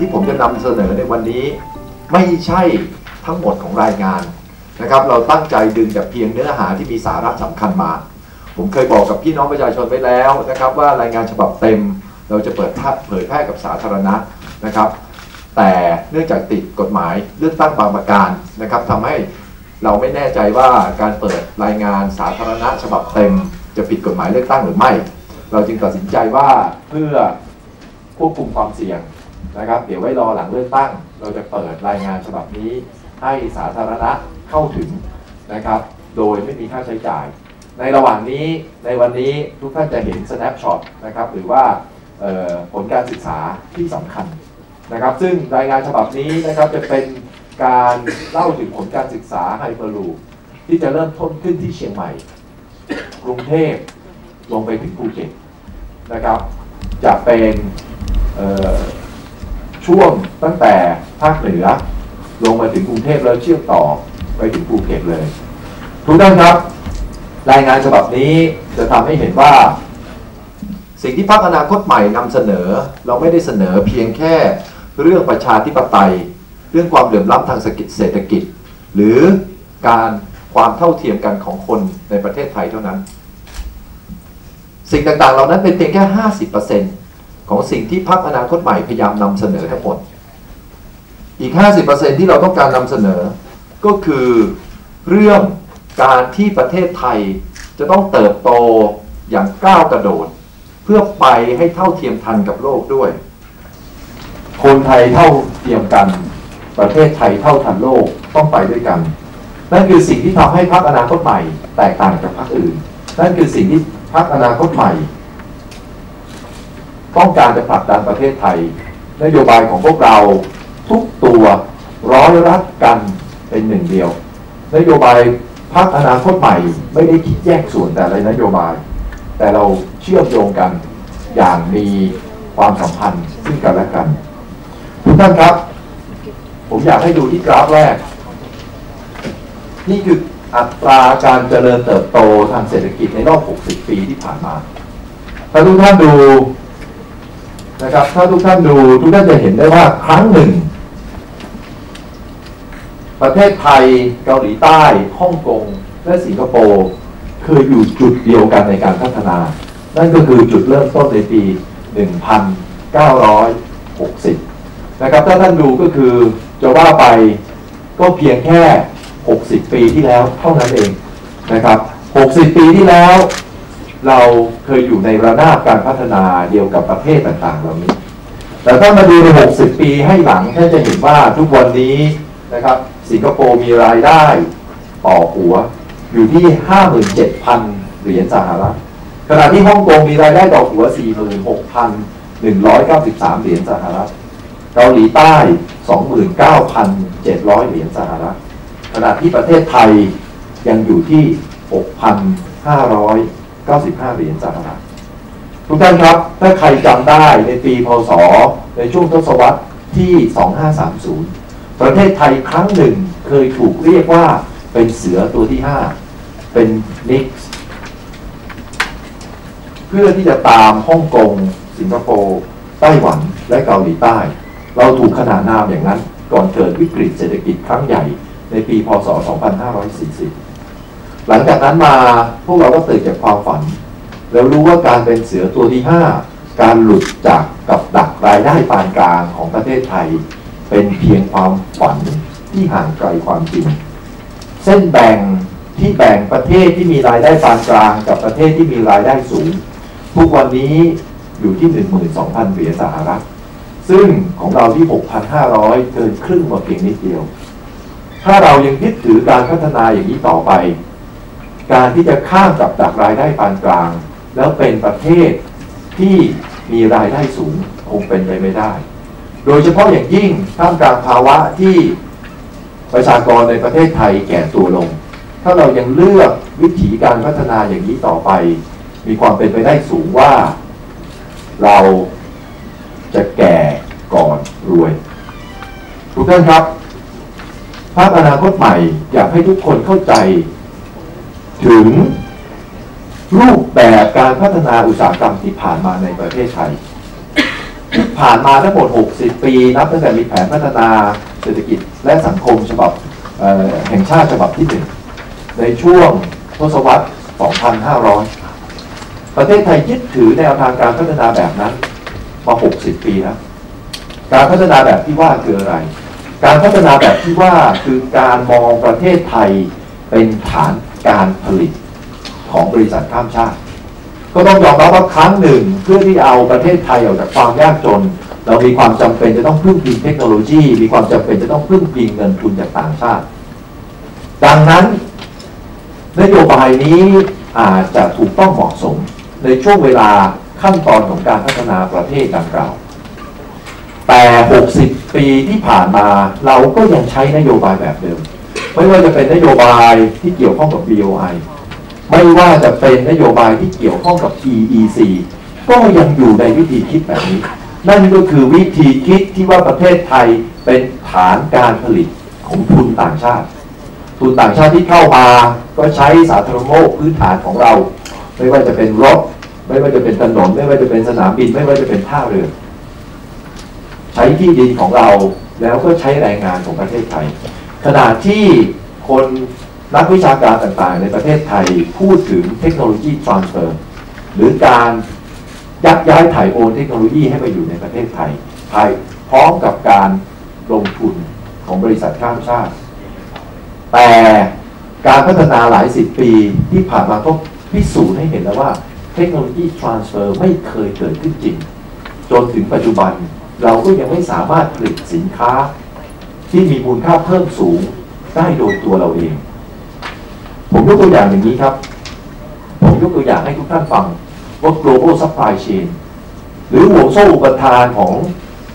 ที่ผมจะนำเสนอในวันนี้ไม่ใช่ทั้งหมดของรายงานนะครับเราตั้งใจดึงแต่เพียงเนื้อหาที่มีสาระสำคัญมาผมเคยบอกกับพี่น้องประชาชนไว้แล้วนะครับว่ารายงานฉบับเต็มเราจะเผยแพร่กับสาธารณะนะครับแต่เนื่องจากติดกฎหมายเลือกตั้งบางประการนะครับทำให้เราไม่แน่ใจว่าการเปิดรายงานสาธารณะฉบับเต็มจะผิดกฎหมายเลือกตั้งหรือไม่เราจึงตัดสินใจว่าเพื่อควบคุมความเสี่ยงนะครับเดี๋ยวไว้รอหลังเลือกตั้งเราจะเปิดรายงานฉบับนี้ให้สาธารณะเข้าถึงนะครับโดยไม่มีค่าใช้จ่ายในระหว่างนี้ในวันนี้ทุกท่านจะเห็น snapshot นะครับหรือว่าผลการศึกษาที่สำคัญนะครับซึ่งรายงานฉบับนี้นะครับจะเป็นการเล่าถึงผลการศึกษา Hyperloop ที่จะเริ่มต้นขึ้นที่เชียงใหม่กรุงเทพลงไปถึงภูเก็ตนะครับจะเป็นช่วงตั้งแต่ภาคเหนือลงมาถึงกรุงเทพแล้วเชื่อมต่อไปถึงภูเก็ตเลยทุกท่านครับรายงานฉบับนี้จะทำให้เห็นว่าสิ่งที่พรรคอนาคตใหม่นำเสนอเราไม่ได้เสนอเพียงแค่เรื่องประชาธิปไตยเรื่องความเหลื่อมล้ำทางเศรษฐกิจหรือการความเท่าเทียมกันของคนในประเทศไทยเท่านั้นสิ่งต่างๆเหล่านั้นเป็นเพียงแค่ 50% ของสิ่งที่พรรคอนาคตใหม่พยายามนำเสนอทั้งหมดอีก 50% ที่เราต้องการนำเสนอก็คือเรื่องการที่ประเทศไทยจะต้องเติบโตอย่างก้าวกระโดดเพื่อไปให้เท่าเทียมทันกับโลกด้วยคนไทยเท่าเทียมกันประเทศไทยเท่าทันโลกต้องไปด้วยกันนั่นคือสิ่งที่ทำให้พรรคอนาคตใหม่แตกต่างจากพรรคอื่นนั่นคือสิ่งที่พรรคอนาคตใหม่ต้องการจะผลักดันประเทศไทยนโยบายของพวกเราทุกตัวร้อยรัดกันเป็นหนึ่งเดียวนโยบายพรรคอนาคตใหม่ไม่ได้คิดแยกส่วนแต่ละนโยบายแต่เราเชื่อมโยงกันอย่างมีความสัมพันธ์ซึ่งกันและกันทุกท่านครับผมอยากให้ดูที่กราฟแรกนี่คืออัตราการเจริญเติบโตทางเศรษฐกิจในรอบ 60 ปีที่ผ่านมาถ้าทุกท่านดูนะครับถ้าทุกท่านดูทุกท่านจะเห็นได้ว่าครั้งหนึ่งประเทศไทยเกาหลีใต้ฮ่องกงและสิงคโปร์เคยอยู่จุดเดียวกันในการพัฒนานั่นก็คือจุดเริ่มต้นในปี 1960 นะครับถ้าท่านดูก็คือจะว่าไปก็เพียงแค่60 ปีที่แล้วเท่านั้นเองนะครับ60 ปีที่แล้วเราเคยอยู่ในระนาบการพัฒนาเดียวกับประเทศต่างๆเหล่านี้แต่ถ้ามาดูใน60 ปีให้หลังท่านจะเห็นว่าทุกวันนี้นะครับสิงคโปร์มีรายได้ต่อหัวอยู่ที่ 57,000 เหรียญสหรัฐขณะที่ฮ่องกงมีรายได้ต่อหัว 46,193 เหรียญสหรัฐเกาหลีใต้ 29,700 เหรียญสหรัฐขณะที่ประเทศไทยยังอยู่ที่ 6,595 เหรียญสหรัฐทุกท่านครับถ้าใครจำได้ในปีพ.ศ.ในช่วงทศวรรษที่ 2530 ประเทศไทยครั้งหนึ่งเคยถูกเรียกว่าเป็นเสือตัวที่ 5เป็นนิกส์เพื่อที่จะตามฮ่องกงสิงคโปร์ไต้หวันและเกาหลีใต้เราถูกขนานนามอย่างนั้นก่อนเกิดวิกฤตเศรษฐกิจครั้งใหญ่ในปีพ.ศ. 2540 หลังจากนั้นมาพวกเราก็ตื่นจากความฝันแล้วรู้ว่าการเป็นเสือตัวที่ 5การหลุดจากกับดักรายได้ปานกลางของประเทศไทยเป็นเพียงความฝันที่ห่างไกลความจริงเส้นแบ่งที่แบ่งประเทศที่มีรายได้ปานกลางกับประเทศที่มีรายได้สูงทุกวันนี้อยู่ที่ 12,000 เหรียญสหรัฐซึ่งของเราที่ 6,500 เกินครึ่งมาเพียงนิดเดียวถ้าเรายังยึดถือการพัฒนาอย่างนี้ต่อไปการที่จะข้ามกับดักรายได้ปานกลางแล้วเป็นประเทศที่มีรายได้สูงคงเป็นไปไม่ได้โดยเฉพาะอย่างยิ่งท่ามกลางภาวะที่ประชากรในประเทศไทยแก่ตัวลงถ้าเรายังเลือกวิธีการพัฒนาอย่างนี้ต่อไปมีความเป็นไปได้สูงว่าเราจะแก่ก่อนรวยทุกท่านครับภาพอนาคตใหม่อยากให้ทุกคนเข้าใจถึงรูปแบบการพัฒนาอุตสาหกรรมที่ผ่านมาในประเทศไทย ผ่านมาทั้งหมด60ปีนับตั้งแต่มีแผนพัฒนาเศรษฐกิจและสังคมฉบับแห่งชาติฉบับที่1ในช่วงทศวรรษ 2500 ประเทศไทยยึดถือแนวทางการพัฒนาแบบนั้นมา60ปีแล้วการพัฒนาแบบที่ว่าคืออะไรการพัฒนาแบบที่ว่าคือการมองประเทศไทยเป็นฐานการผลิตของบริษัทข้ามชาติก็ต้องยอมรับว่าครั้งหนึ่งเพื่อที่เอาประเทศไทยออกจากความยากจนเรามีความจำเป็นจะต้องพึ่งพิงเทคโนโลยีมีความจำเป็นจะต้องพึ่งพิงเงินทุนจากต่างชาติดังนั้นนโยบายนี้อาจจะถูกต้องเหมาะสมในช่วงเวลาขั้นตอนของการพัฒนาประเทศดังกล่าวแต่60ปีที่ผ่านมาเราก็ยังใช้นโยบายแบบเดิมไม่ว่าจะเป็นนโยบายที่เกี่ยวข้องกับ B.O.I.ไม่ว่าจะเป็นนโยบายที่เกี่ยวข้องกับ E.E.C. ก็ยังอยู่ในวิธีคิดแบบนี้นั่นก็คือวิธีคิดที่ว่าประเทศไทยเป็นฐานการผลิตของทุนต่างชาติทุนต่างชาติที่เข้ามาก็ใช้สาธารณูปโภคพื้นฐานของเราไม่ว่าจะเป็นรถไม่ว่าจะเป็นถนนไม่ว่าจะเป็นสนามบินไม่ว่าจะเป็นท่าเรือใช้ที่ดินของเราแล้วก็ใช้แรงงานของประเทศไทยขณะที่คนนักวิชาการต่างๆในประเทศไทยพูดถึงเทคโนโลยี transfer หรือการยักย้ายถ่ายโอนเทคโนโลยีให้มาอยู่ในประเทศไทยพร้อมกับการลงทุนของบริษัทข้ามชาติแต่การพัฒนาหลายสิบปีที่ผ่านมาก็พิสูจน์ให้เห็นแล้วว่าเทคโนโลยี transfer ไม่เคยเกิดขึ้นจริงจนถึงปัจจุบันเราก็ยังไม่สามารถผลิตสินค้าที่มีมูลค่าเพิ่มสูงได้โดยตัวเราเองผมยกตัวอย่างอย่างนี้ครับผมยกตัวอย่างให้ทุกท่านฟังว่า global supply chain หรือห่วงโซ่อุปทานของ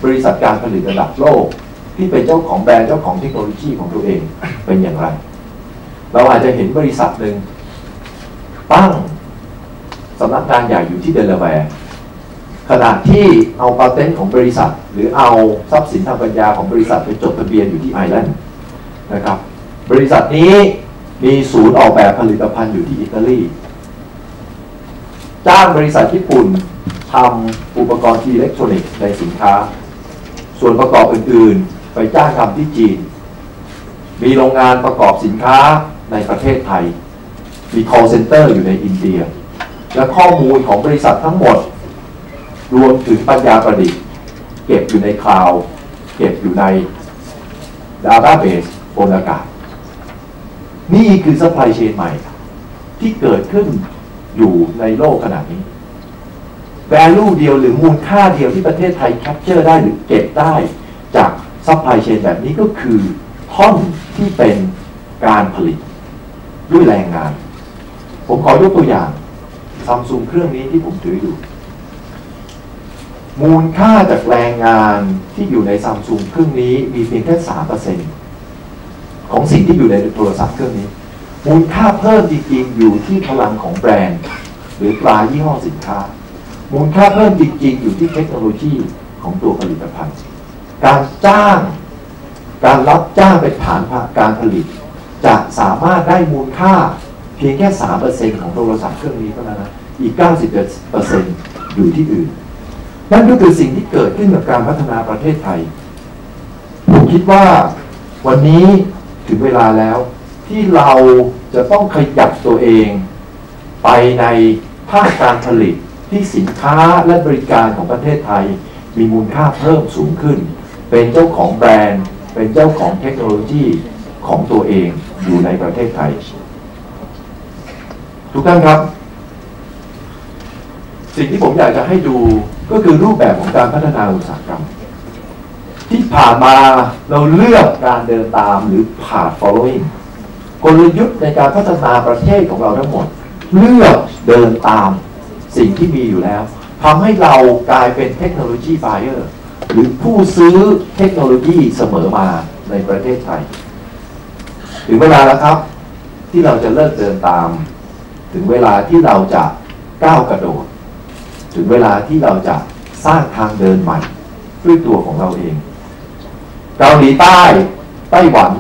บริษัทการผลิตระดับโลกที่เป็นเจ้าของแบรนด์เจ้าของเทคโนโลยีของตัวเองเป็นอย่างไรเราอาจจะเห็นบริษัทหนึ่งตั้งสำนักงานใหญ่อยู่ที่เดลาแวร์ขณะที่เอาปาเต็นต์ของบริษัทหรือเอาทรัพย์สินทางปัญญาของบริษัทไปจดทะเบียนอยู่ที่ไอร์แลนด์นะครับบริษัทนี้มีศูนย์ออกแบบผลิตภัณฑ์อยู่ที่อิตาลีจ้างบริษัทญี่ปุ่นทำอุปกรณ์อิเล็กทรอนิกส์ในสินค้าส่วนประกอบอื่นๆไปจ้างทำที่จีนมีโรงงานประกอบสินค้าในประเทศไทยมี call center อยู่ในอินเดียและข้อมูลของบริษัททั้งหมดรวมถึงปัญญาประดิษฐ์เก็บอยู่ในคลาวด์เก็บอยู่ใน database บนอากาศนี่คือ supply chain ใหม่ที่เกิดขึ้นอยู่ในโลกขณะนี้ value เดียวหรือมูลค่าเดียวที่ประเทศไทย capture ได้หรือเก็บได้จาก supply chain แบบนี้ก็คือท่อนที่เป็นการผลิตด้วยแรงงานผมขอยกตัวอย่าง Samsung เครื่องนี้ที่ผมถืออยู่มูลค่าจากแรงงานที่อยู่ใน Samsung เครื่องนี้มีเพียงแค่ 3% ของสิ่งที่อยู่ในโทรศัพท์เครื่องนี้มูลค่าเพิ่มจริงๆอยู่ที่พลังของแบรนด์หรือตรายี่ห้อสินค้ามูลค่าเพิ่มจริงๆอยู่ที่เทคโนโลยีของตัวผลิตภัณฑ์การจ้างการรับจ้างเป็นฐานการผลิตจะสามารถได้มูลค่าเพียงแค่ 3% ของโทรศัพท์เครื่องนี้เท่านั้นนะอีก 97% อยู่ที่อื่นนั่นก็คือสิ่งที่เกิดขึ้นกับการพัฒนาประเทศไทยผมคิดว่าวันนี้ถึงเวลาแล้วที่เราจะต้องขยับตัวเองไปในภาคการผลิตที่สินค้าและบริการของประเทศไทยมีมูลค่าเพิ่มสูงขึ้นเป็นเจ้าของแบรนด์เป็นเจ้าของเทคโนโลยีของตัวเองอยู่ในประเทศไทยทุกท่านครับสิ่งที่ผมอยากจะให้ดูก็คือรูปแบบของการพัฒนาอุตสาหกรรมที่ผ่านมาเราเลือกการเดินตามหรือผ่าน following กลยุทธ์ในการพัฒนาประเทศของเราทั้งหมดเลือกเดินตามสิ่งที่มีอยู่แล้วทำให้เรากลายเป็น technology buyer หรือผู้ซื้อเทคโนโลยีเสมอมาในประเทศไทยถึงเวลาแล้วครับที่เราจะเลิกเดินตามถึงเวลาที่เราจะก้าวกระโดดถึงเวลาที่เราจะสร้างทางเดินใหม่ด้วยตัวของเราเองเกาหลีใต้ไต้หวัน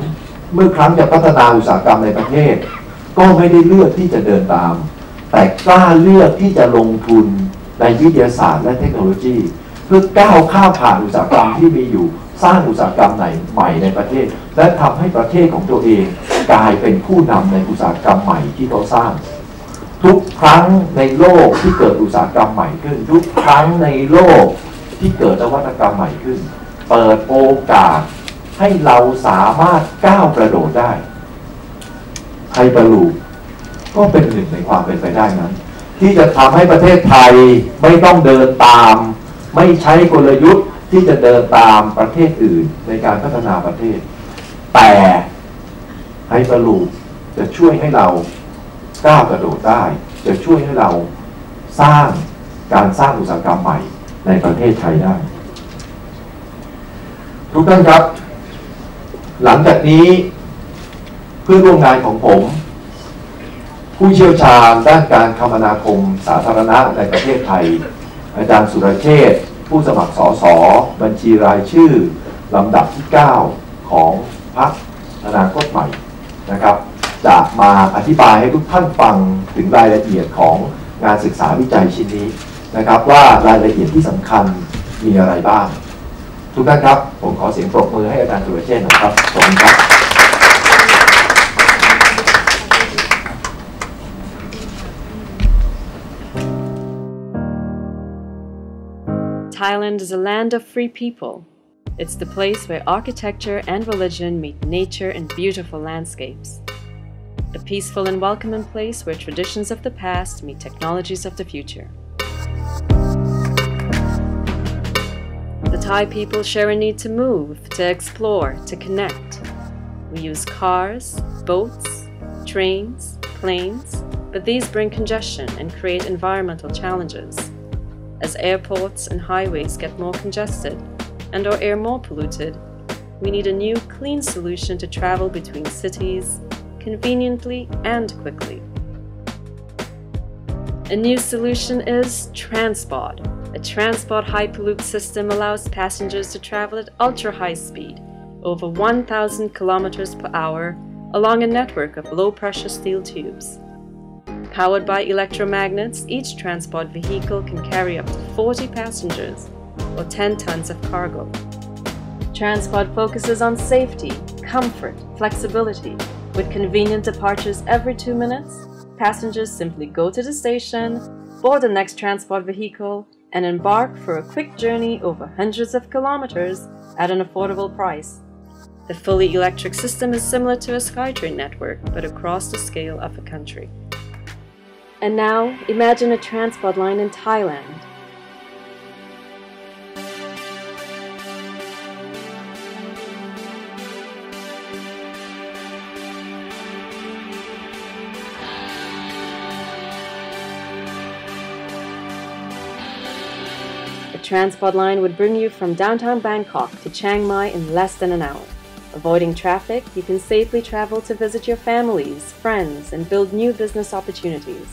เมื่อครั้งจะพัฒนาอุตสาหกรรมในประเทศก็ไม่ได้เลือกที่จะเดินตามแต่กล้าเลือกที่จะลงทุนในวิทยาศาสตร์และเทคโนโลยี พื่อก้าวข้ามผ่านอุตสาหกรรมที่มีอยู่สร้างอุตสาหกรรมใหม่ในประเทศและทำให้ประเทศของตัวเองกลายเป็นผู้นำในอุตสาหกรรมใหม่ที่เขาสร้างทุกครั้งในโลกที่เกิดอุตสาหกรรมใหม่ขึ้นทุกครั้งในโลกที่เกิดนวัตกรรมใหม่ขึ้นเปิดโอกาสให้เราสามารถก้าวกระโดดได้ไฮเปอร์ลูปก็เป็นหนึ่งในความเป็นไปได้นั้นที่จะทำให้ประเทศไทยไม่ต้องเดินตามไม่ใช้กลยุทธ์ที่จะเดินตามประเทศอื่นในการพัฒนาประเทศแต่ไฮเปอร์ลูปจะช่วยให้เราก้าวกระโดดได้จะช่วยให้เราสร้างสร้างอุตสาหกรรมใหม่ในประเทศไทยได้ทุกท่านครับหลังจากนี้เพื่อนร่วมงานของผมผู้เชี่ยวชาญด้านการคมนาคมสาธารณะในประเทศไทยอาจารย์สุรเชษฐ์ผู้สมัครสสบัญชีรายชื่อลำดับที่9ของพรรคอนาคตใหม่นะครับจะมาอธิบายให้ทุกท่านฟังถึงรายละเอียดของงานศึกษาวิจัยชิ้นนี้นะครับว่ารายละเอียดที่สำคัญมีอะไรบ้างทุกท่านครับผมขอเสียงปรบมือให้อาจารย์สุรเชษฐ์นะครับขอบคุณครับThailand is a land of free people. It's the place where architecture and religion meet nature in beautiful landscapes. A peaceful and welcoming place where traditions of the past meet technologies of the future. The Thai people share a need to move, to explore, to connect. We use cars, boats, trains, planes, but these bring congestion and create environmental challenges. As airports and highways get more congested and our air more polluted, we need a new clean solution to travel between cities conveniently and quickly. A new solution is Transpod. A Transpod Hyperloop system allows passengers to travel at ultra-high speed, over 1,000 kilometers per hour, along a network of low-pressure steel tubes. Powered by electromagnets, each transport vehicle can carry up to 40 passengers or 10 tons of cargo. Transpod focuses on safety, comfort, flexibility. With convenient departures every 2 minutes, passengers simply go to the station, board the next transport vehicle, and embark for a quick journey over hundreds of kilometers at an affordable price. The fully electric system is similar to a SkyTrain network, but across the scale of a country. And now, imagine a Transpod line in Thailand. A Transpod line would bring you from downtown Bangkok to Chiang Mai in less than an hour. Avoiding traffic, you can safely travel to visit your families, friends, and build new business opportunities.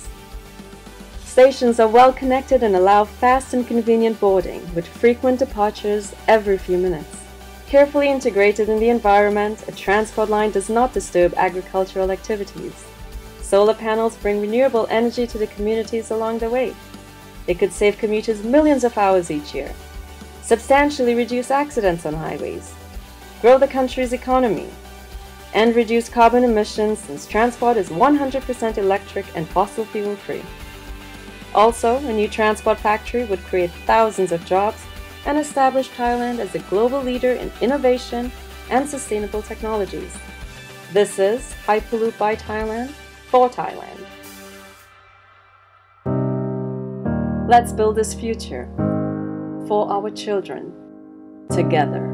Stations are well connected and allow fast and convenient boarding with frequent departures every few minutes. Carefully integrated in the environment, a transport line does not disturb agricultural activities. Solar panels bring renewable energy to the communities along the way. It could save commuters millions of hours each year, substantially reduce accidents on highways, grow the country's economy, and reduce carbon emissions since transport is 100% electric and fossil fuel free. Also, a new transport factory would create thousands of jobs and establish Thailand as a global leader in innovation and sustainable technologies. This is Hyperloop by Thailand for Thailand. Let's build this future for our children together.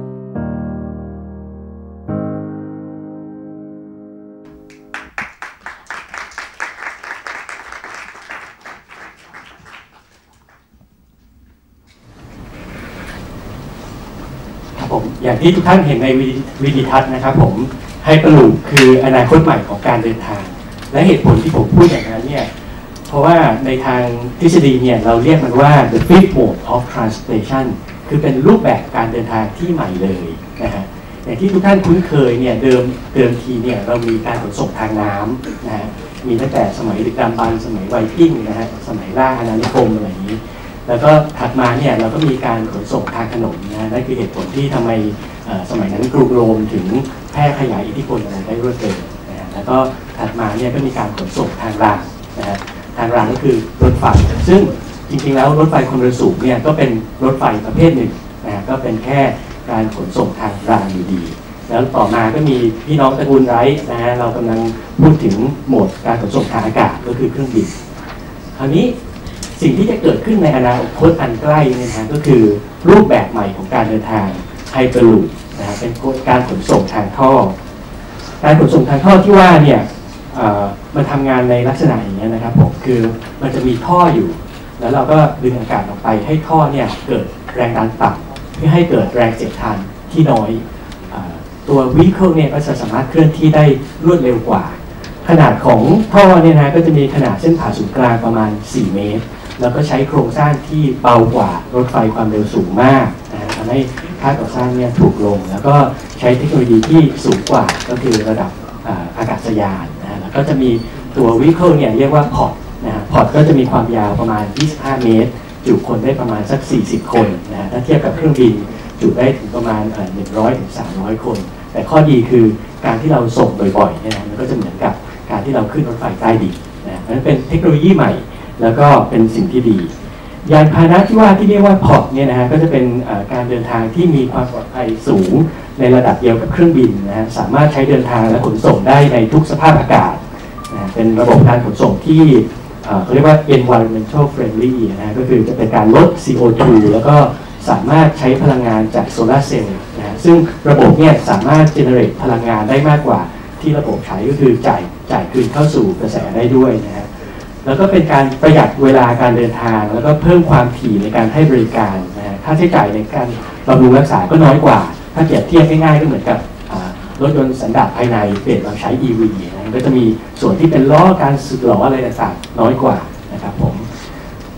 อย่างที่ทุกท่านเห็นในวิดีทัศน์นะครับผมไฮเปอร์ลูปคืออนาคตใหม่ของการเดินทางและเหตุผลที่ผมพูดอย่างนั้นเนี่ยเพราะว่าในทางทฤษฎีเนี่ยเราเรียกมันว่า the fifth mode of transportation คือเป็นรูปแบบการเดินทางที่ใหม่เลยนะฮะอย่างที่ทุกท่านคุ้นเคยเนี่ยเดิมทีเนี่ยเรามีการขนส่งทางน้ำนะฮะมีตั้งแต่สมัยดึกดำบรรพ์สมัยไวกิ้งนะฮะสมัยล่าอาณานิคมอะไรอย่างนี้ แล้วก็ถัดมาเนี่ยเราก็มีการขนส่งทางถนนนะนั่นคือเหตุผลที่ทำไมสมัยนั้นกรุงโรมถึงแพร่ขยายอิทธิพลอะไรได้รวดเร็วนะแล้วก็ถัดมาเนี่ยก็มีการขนส่งทางรางนะทางรางก็คือรถไฟซึ่งจริงๆแล้วรถไฟความเร็วสูงเนี่ยก็เป็นรถไฟประเภทหนึ่งนะก็เป็นแค่การขนส่งทางรางอยู่ดีแล้วต่อมาก็มีพี่น้องตระกูลไรท์นะฮะเรากำลังพูดถึงโหมดการขนส่งทางอากาศก็คือเครื่องบินคราวนี้สิ่งที่จะเกิดขึ้นในอนาคตอันใกล้นี่นะก็คือรูปแบบใหม่ของการเดินทางHyperloop นะเป็นการขนส่งทางท่อการขนส่งทางท่อที่ว่าเนี่ยมันทำงานในลักษณะอย่างนี้นะครับผมคือมันจะมีท่ออยู่แล้วเราก็ดึงอากาศออกไปให้ท่อเนี่ยเกิดแรงดันต่ำเพื่อให้เกิดแรงเสียดทานที่น้อยตัว vehicle เนี่ยก็จะสามารถเคลื่อนที่ได้รวดเร็วกว่าขนาดของท่อเนี่ยนะก็จะมีขนาดเส้นผ่าศูนย์กลางประมาณ4 เมตรแล้วก็ใช้โครงสร้างที่เบากว่ารถไฟความเร็วสูงมากนะทำให้ค่าก่อสร้างเนี่ยถูกลงแล้วก็ใช้เทคโนโลยีที่สูงกว่าก็คือระดับอากาศยานนะแล้วก็จะมีตัววิเคราะห์เนี่ยเรียกว่าพอร์ตนะพอร์ตก็จะมีความยาวประมาณ25เมตรจุคนได้ประมาณสัก40คนนะถ้าเทียบกับเครื่องบินจุได้ถึงประมาณ 100-300 คนแต่ข้อดีคือการที่เราส่งบ่อยๆเนี่ยมันก็จะเหมือนกับการที่เราขึ้นรถไฟใต้ดินนะนั่นเป็นเทคโนโลยีใหม่แล้วก็เป็นสิ่งที่ดียานพาหนะที่ว่าที่เรียกว่าพอร์ตเนี่ยนะฮะก็จะเป็นการเดินทางที่มีความปลอดภัยสูงในระดับเดียวกับเครื่องบินนะฮะสามารถใช้เดินทางและขนส่งได้ในทุกสภาพอากาศนะเป็นระบบการขนส่งที่เขาเรียกว่า environmental friendly นะฮะก็คือจะเป็นการลด CO2 แล้วก็สามารถใช้พลังงานจากโซลาร์เซลล์นะซึ่งระบบเนี่ยสามารถ generate พลังงานได้มากกว่าที่ระบบใช้ก็คือจ่ายคืนเข้าสู่กระแสได้ด้วยนะฮะแล้วก็เป็นการประหยัดเวลาการเดินทางแล้วก็เพิ่มความถี่ในการให้บริการนะค่าใช้จ่ายในการบำรุงรักษาก็น้อยกว่าถ้าเปรียบเทียบง่ายๆก็เหมือนกับรถยนต์สันดาปภายในเปลี่ยนมาใช้ E.V. นะก็จะมีส่วนที่เป็นล้อการสึกหรออะไรต่างๆน้อยกว่านะครับผม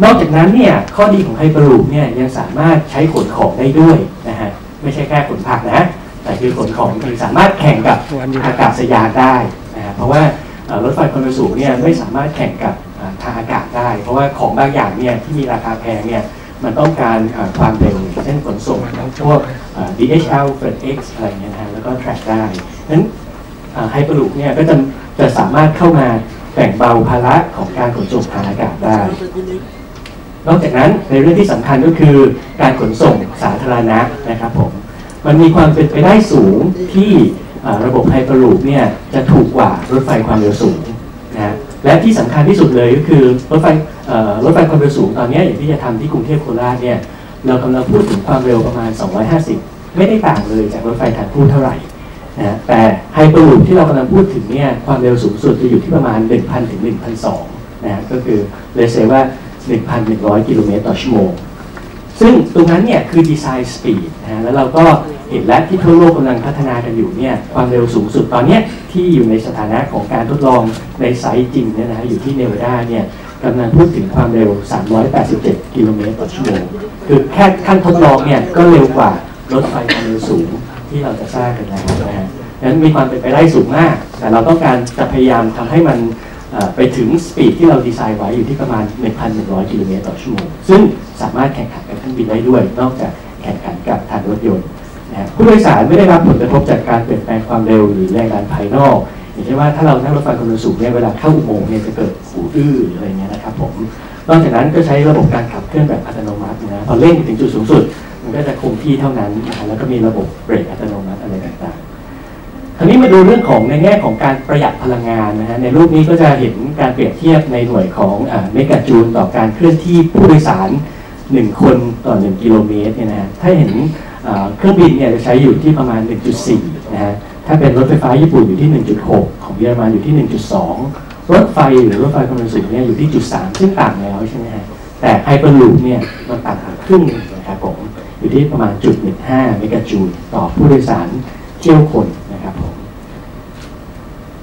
นอกจากนั้นเนี่ยข้อดีของไฮเปอร์ลูปเนี่ยยังสามารถใช้ขนของได้ด้วยนะฮะไม่ใช่แค่ขนผักนะแต่คือขนของคือสามารถแข่งกับอากาศยานได้นะเพราะว่ารถไฟความเร็วสูงเนี่ยไม่สามารถแข่งกับทางอากาศได้เพราะว่าของบางอย่างเนี่ยที่มีราคาแพงเนี่ยมันต้องการความเร็วเช่นขนส่งพวก DHL FedEx อะไรเงี้ยนะแล้วก็ track ได้นั้นไฮเปอร์ลูปเนี่ยก็จะสามารถเข้ามาแบ่งเบาภาระของการขนส่งทางอากาศได้นอกจากนั้นในเรื่องที่สำคัญก็คือการขนส่งสาธารณะนะครับผมมันมีความเป็นไปได้สูงที่ระบบไฮเปอร์ลูปเนี่ยจะถูกกว่ารถไฟความเร็วสูงนะและที่สำคัญที่สุดเลยก็คือรถไฟความเร็วสูงตอนนี้อย่างที่จะทำที่กรุงเทพโคราชเนี่ยเรากำลังพูดถึงความเร็วประมาณ250ไม่ได้ต่างเลยจากรถไฟทางคู่เท่าไหร่นะแต่ไฮเปอร์ลูปที่เรากำลังพูดถึงเนี่ยความเร็วสูงสุดจะอยู่ที่ประมาณ 1,000 ถึง 1,200 นะก็คือเลยเซว่า 1,100 กิโลเมตรต่อชั่วโมงซึ่งตรงนั้นเนี่ยคือดีไซน์สปีดนะแล้วเราก็เห็นและที่ทั่วโลกกำลังพัฒนากันอยู่เนี่ยความเร็วสูงสุดตอนนี้ที่อยู่ในสถานะของการทดลองในไซต์จริงเนี่ยนะอยู่ที่เนวาดาเนี่ยกำลังพูดถึงความเร็ว387กิโลเมตรต่อชั่วโมงคือแค่ขั้นทดลองเนี่ยก็เร็วกว่ารถไฟความเร็วสูงที่เราจะสร้างกันแล้วนะฮะนั้นมีความเป็นไปได้สูงมากแต่เราต้องการจะพยายามทำให้มันไปถึงสปีดที่เราดีไซน์ไว้อยู่ที่ประมาณ 1,100 กิโลเมตรต่อชั่วโมงซึ่งสามารถแข่งขันกับเครื่องบินได้ด้วยนอกจากแข่งขันกับทางรถยนต์ผู้โดยสารไม่ได้รับผลกระทบจากการเปลี่ยนแปลงความเร็วหรือแรงดันภายนอกอย่างเช่นว่าถ้าเรานั่งรถไฟความเร็วสูงเนี่ยเวลาเข้าอุโมงค์เนี่ยจะเกิดหูอื้ออะไรเงี้ยนะครับผมนอกจากนั้นก็ใช้ระบบการขับเคลื่อนแบบอัตโนมัตินะพอเร่งถึงจุดสูงสุดมันก็จะคงที่เท่านั้นแล้วก็มีระบบเบรกอัตโนมัติอะไรต่างๆคราวนี้มาดูเรื่องของในแง่ของการประหยัดพลังงานนะฮะในรูปนี้ก็จะเห็นการเปรียบเทียบในหน่วยของเมกะจูลต่อการเคลื่อนที่ผู้โดยสาร1คนต่อ1กิโลเมตรเนี่ยนะถ้าเห็นเครื่องบินเนี่ยจะใช้อยู่ที่ประมาณ 1.4 นะฮะถ้าเป็นรถไฟฟ้าญี่ปุ่นอยู่ที่ 1.6 ของเยอรมันอยู่ที่ 1.2 รถไฟหรือรถไฟความเร็วสูงเนี่ยอยู่ที่ 0.3 ซึ่งต่างแล้วใช่ไหมฮะแต่ไฮเปอร์ลูปเนี่ยมันต่างกันครึ่งนะครับผมอยู่ที่ประมาณ 0.15 เมกะจูลต่อผู้โดยสารเที่ยวคนนะครับผม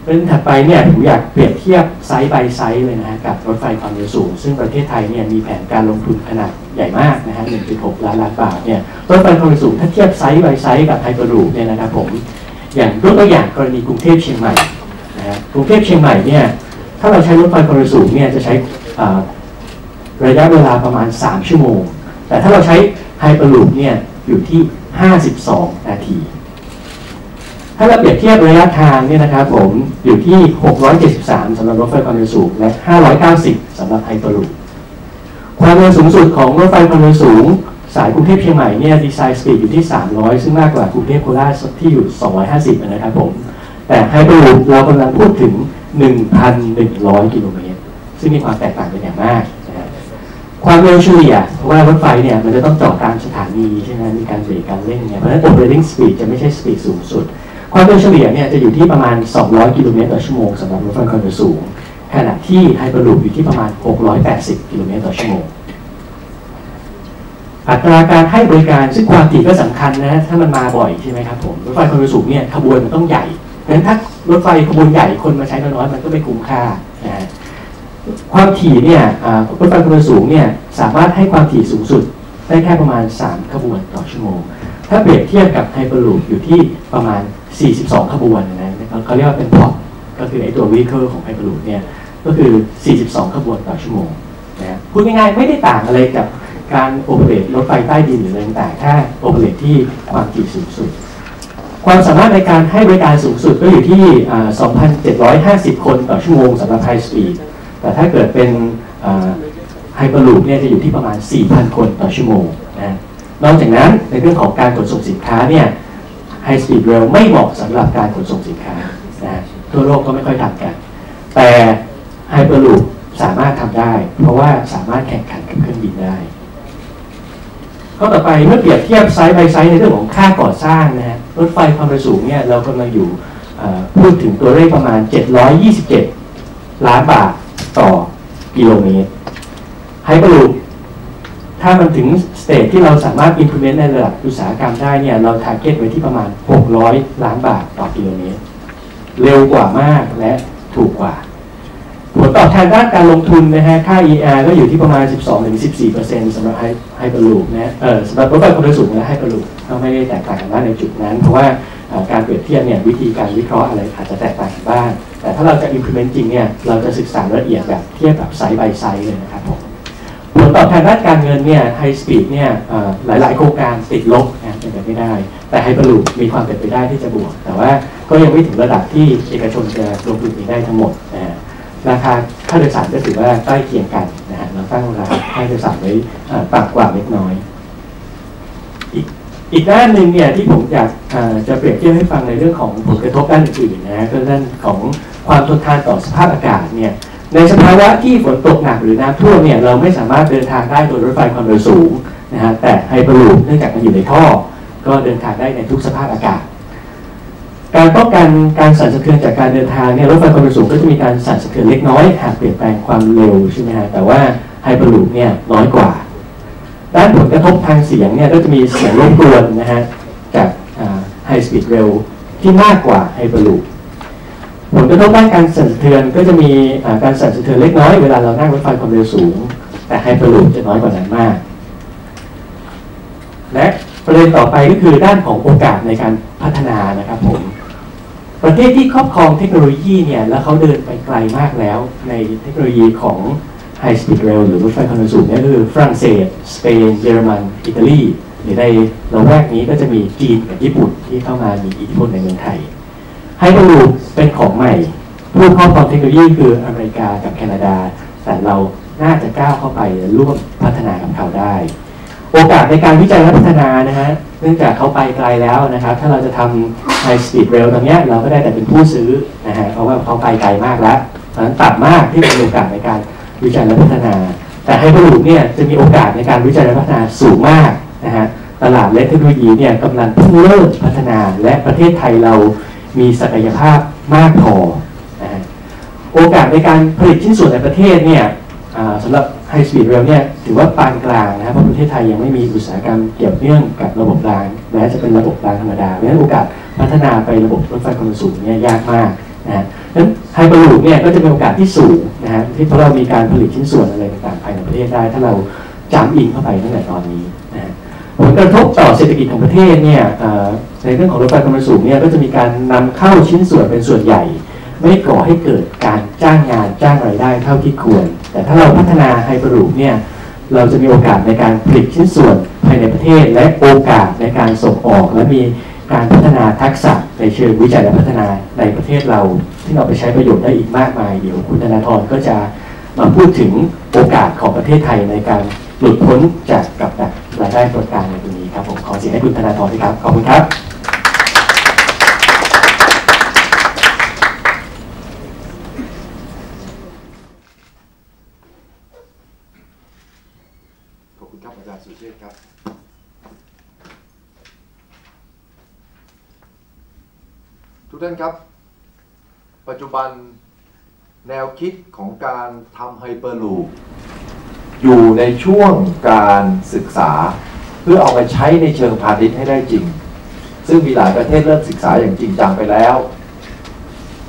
เรื่องถัดไปเนี่ยผมอยากเปรียบเทียบไซส์ by ไซส์เลยนะฮะกับรถไฟความเร็วสูงซึ่งประเทศไทยเนี่ยมีแผนการลงทุนขนาดใหญ่มากนะฮะ 1.6 ล้านล้านบาทเนี่ยรถไฟความเร็วสูงถ้าเทียบไซส์ by ไซส์กับไฮเปอร์ลูปเนี่ยนะครับผมอย่างยกตัวอย่างกรณีกรุงเทพเชียงใหม่นะฮะกรุงเทพเชียงใหม่เนี่ยถ้าเราใช้รถไฟความเร็วสูงเนี่ยจะใช้ ระยะเวลาประมาณ3ชั่วโมงแต่ถ้าเราใช้ Hyperloop เนี่ยอยู่ที่52นาทีถ้าเราเปรียบเทียบระยะทางเนี่ยนะครับผมอยู่ที่673สำหรับรถไฟความเร็วสูงและ590สำหรับ Hyperloop ความเร็วสูงสุดของรถไฟความเร็วสูงสายกรุงเทพเชียงใหม่เนี่ยดีไซน์สปีดอยู่ที่300ซึ่งมากกว่ากรุงเทพโคราชที่อยู่250นะครับผมแต่ไฮเปอร์ลูปเรากำลังพูดถึง 1,100 กิโลเมตรซึ่งมีความแตกต่างกันอย่างมากนะครับความเร็วเฉลี่ยว่ารถไฟเนี่ยมันจะต้องจอดตามสถานีใช่ไหมมีการเบรกการเร่งเนี่ยเพราะฉะนั้น operating speed จะไม่ใช่สปีดสูงสุดความเร็วเฉลี่ยเนี่ยจะอยู่ที่ประมาณ200กิโลเมตรต่อชั่วโมงสำหรับรถไฟความเร็วสูงขณะที่ไฮเปอร์ลูปอยู่ที่ประมาณ680กิโลเมตรต่อชั่วโมงอัตราการให้บริการซึ่งความถี่ก็สำคัญนะถ้ามันมาบ่อยใช่ไหมครับผมรถไฟความเร็วสูงเนี่ยขบวนมันต้องใหญ่เพราะฉะนั้นถ้ารถไฟขบวนใหญ่คนมาใช้น้อยมันก็ไม่คุ้มค่านะความถี่เนี่ยรถไฟความเร็วสูงเนี่ยสามารถให้ความถี่สูงสุดได้แค่ประมาณ3ขบวนต่อชั่วโมงถ้าเปรียบเทียบกับไฮเปอร์ลูปอยู่ที่ประมาณ42ขบวนนะเขาเรียกว่าเป็นพอร์ตก็คือไอตัววีเคิลของไฮเปอร์ลูปเนี่ยก็คือ42ขบวนต่อชั่วโมงนะพูดง่ายๆไม่ได้ต่างอะไรกับการโอเปเรตรถไฟใต้ดินหรืออะไรต่างๆถ้าโอเปเรตที่ความถี่สูงสุดความสามารถในการให้บริการสูงสุดก็อยู่ที่ 2,750 คนต่อชั่วโมงสำหรับไฮสปีดแต่ถ้าเกิดเป็นไฮเปอร์ลูปเนี่ยจะอยู่ที่ประมาณ 4,000 คนต่อชั่วโมงนะนอกจากนั้นในเรื่องของการขนส่งสินค้าเนี่ยไฮสปีดเรลไม่เหมาะสำหรับการขนส่งสินค้านะทั่วโลกก็ไม่ค่อยทำกันแต่ไฮเปอร์ลูปสามารถทำได้เพราะว่าสามารถแข่งขันกับเครื่องบินได้ข้อต่อไปเมื่อเปรียบเทียบไซส์ไปไซส์ในเรื่องของค่าก่อสร้างนะฮะรถไฟความเร็วสูงเนี่ยเรากำลังอยู่พูดถึงตัวเลขประมาณ727ล้านบาทต่อกิโลเมตรไฮเปอร์ลูปถ้ามันถึงสเตจที่เราสามารถ implement ในระดับอุตสาหกรรมได้เนี่ยเรา target ไว้ที่ประมาณ600ล้านบาทต่อกิโลเมตรเร็วกว่ามากและถูกกว่าผลตอบแทนด้านการลงทุนนะฮะค่า ER ก็อยู่ที่ประมาณ 12-14% สำหรับไฮเปอร์ลูปนะสำหรับรถไฟความเร็วสูงและไฮเปอร์ลูปก็ไม่ได้แตกต่างกันมากในจุดนั้นเพราะว่าการเปรียบเทียบเนี่ยวิธีการวิเคราะห์อะไรอาจจะแตกต่างกันบ้างแต่ถ้าเราจะ implement จริงเนี่ยเราจะศึกษาละเอียดแบบเทียบแบบไซส์ by ไซส์เลยนะครับผมผลตอบแทนด้านการเงินเนี่ยไฮสปีดเนี่ยหลายๆโครงการติดลบนะเป็นไปไม่ได้แต่ไฮเปอร์ลูปมีความเป็นไปได้ที่จะบวกแต่ว่าก็ยังไม่ถึงระดับที่เอกชนจะลงทุนได้ทั้งหมดนะราคาค่าโดยสารก็ถือว่าใกล้เคียงกันนะฮะเราตั้งราคาค่าโดยสารไว้ต่ำกว่าเล็กน้อยอีกด้านหนึ่งเนี่ยที่ผมอยากจะเปรียบเทียบให้ฟังในเรื่องของผลกระทบด้านอื่นๆนะฮะก็ด้านของความทนทานต่อสภาพอากาศเนี่ยในสภาวะที่ฝนตกหนักหรือน้ำท่วมเนี่ยเราไม่สามารถเดินทางได้โดยรถไฟความเร็วสูงนะฮะแต่ไฮเปอร์ลูปเนื่องจากมันอยู่ในท่อก็เดินทางได้ในทุกสภาพอากาศการป้องกันการสั่นสะเทือนจากการเดินทางเนี่ยรถไฟความเร็วสูงก็จะมีการสั่นสะเทือนเล็กน้อยหากเปลี่ยนแปลงความเร็วใช่ไหมฮะแต่ว่าไฮเปอร์ลูปเนี่ยน้อยกว่าด้านผลกระทบทางเสียงเนี่ยก็จะมีเสียงรบกวนนะฮะจากไฮสปีดเร็วที่มากกว่าไฮเปอร์ลูปผลกระทบด้านการสั่นสะเทือนก็จะมีการสั่นสะเทือนเล็กน้อยเวลาเรานั่งรถไฟความเร็วสูงแต่ไฮเปอร์ลูปจะน้อยกว่านั้นมากและประเด็นต่อไปก็คือด้านของโอกาสในการพัฒนานะครับผมประเทศที่ครอบครองเทคโนโลยีเนี่ยแล้วเขาเดินไปไกลมากแล้วในเทคโนโลยีของ High Speed Rail หรือรถไฟความเร็วสูงนี่คือฝรั่งเศสสเปนเยอรมันอิตาลีหรือในละแวกนี้ก็จะมีจีนกับญี่ปุ่นที่เข้ามามีอิทธิพลในเมืองไทยไฮเปอร์ลูปเป็นของใหม่ผู้ครอบครองเทคโนโลยีคืออเมริกากับแคนาดาแต่เราน่าจะก้าวเข้าไปร่วมพัฒนากับเขาได้โอกาสในการวิจัยและพัฒนานะฮะเนื่องจากเขาไปไกลแล้วนะครับถ้าเราจะทำไฮสปีดเรลตรงนี้เราก็ได้แต่เป็นผู้ซื้อนะฮะเพราะว่าเขาไปไกลมากแล้วเพราะฉะนั้นต่ำมากที่มีโอกาสในการวิจัยและพัฒนาแต่ไฮเปอร์ลูปเนี่ยจะมีโอกาสในการวิจัยและพัฒนาสูงมากนะฮะตลาดและเทคโนโลยีเนี่ยกำลังเพิ่งเริ่มพัฒนาและประเทศไทยเรามีศักยภาพมากพอนะฮะโอกาสในการผลิตชิ้นส่วนในประเทศเนี่ยสำหรับไฮสปีดเรลเนี่ยถือว่าปานกลางนะครับเพราะประเทศไทยยังไม่มีอุตสาหกรรมเกี่ยวเนื่องกับระบบรางแม้จะเป็นระบบรางธรรมดาเพราะฉะนั้นโอกาสพัฒนาไประบบรถไฟความเร็วสูงเนี่ยยากมากนะดังนั้นไฮเปอร์ลูปเนี่ยก็จะเป็นโอกาสที่สูงนะฮะที่เรามีการผลิตชิ้นส่วนอะไรต่างๆภายในประเทศได้ถ้าเราจำอินเข้าไปตั้งแต่ตอนนี้นะผลกระทบต่อเศรษฐกิจของประเทศเนี่ยในเรื่องของรถไฟความเร็วสูงเนี่ยก็จะมีการนำเข้าชิ้นส่วนเป็นส่วนใหญ่ไม่ก่อให้เกิดการจ้างงานจ้างรายได้เท่าที่ควรแต่ถ้าเราพัฒนาไฮเปอร์ลูปเนี่ย เราจะมีโอกาสในการผลิตชิ้นส่วนภายในประเทศและโอกาสในการส่งออกและมีการพัฒนาทักษะในเชิงวิจัยและพัฒนาในประเทศเราที่เราไปใช้ประโยชน์ได้อีกมากมายเดี๋ยวคุณธนาธรก็จะมาพูดถึงโอกาสของประเทศไทยในการหลุดพ้นจากกับดักรายได้ส่วนกลางในตรงนี้ครับผมขอเสียให้คุณธนาธรด้วยครับขอบคุณครับทุกท่านครับปัจจุบันแนวคิดของการทำไฮเปอร์ลูปอยู่ในช่วงการศึกษาเพื่อเอาไปใช้ในเชิงพาณิชย์ให้ได้จริงซึ่งมีหลายประเทศเริ่มศึกษาอย่างจริงจังไปแล้ว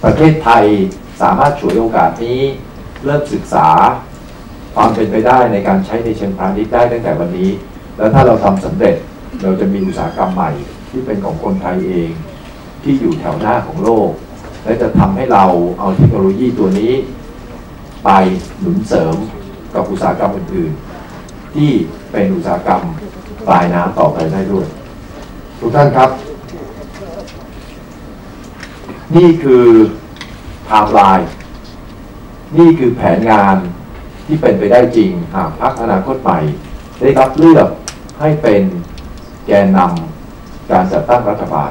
ประเทศไทยสามารถฉวยโอกาสนี้เริ่มศึกษาความเป็นไปได้ในการใช้ในเชิงพาณิชย์ได้ตั้งแต่วันนี้แล้วถ้าเราทำสำเร็จเราจะมีอุตสาหกรรมใหม่ที่เป็นของคนไทยเองที่อยู่แถวหน้าของโลกและจะทำให้เราเอาเทคโนโลยีตัวนี้ไปหนุนเสริมกับอุตสาหกรรมอื่นๆที่เป็นอุตสาหกรรมปลายน้ำต่อไปได้ด้วยทุกท่านครับนี่คือไทม์ไลน์นี่คือแผนงานที่เป็นไปได้จริงหากพรรคอนาคตใหม่ได้รับเลือกให้เป็นแกนนำการจัดตั้งรัฐบาล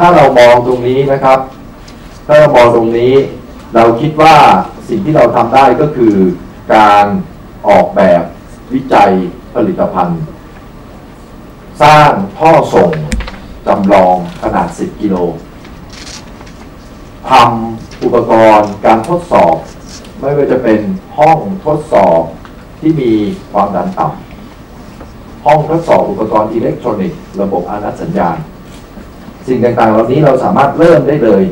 ถ้าเรามองตรงนี้นะครับถ้าเรามองตรงนี้เราคิดว่าสิ่งที่เราทำได้ก็คือการออกแบบวิจัยผลิตภัณฑ์สร้างท่อส่งจำลองขนาด10กิโลทำอุปกรณ์การทดสอบไม่ว่าจะเป็นห้องทดสอบที่มีความดันต่ำห้องทดสอบอุปกรณ์อิเล็กทรอนิกส์ระบบอานัตสัญญาณสิ่งต่างๆเหล่านี้เราสามารถเริ่มได้เลย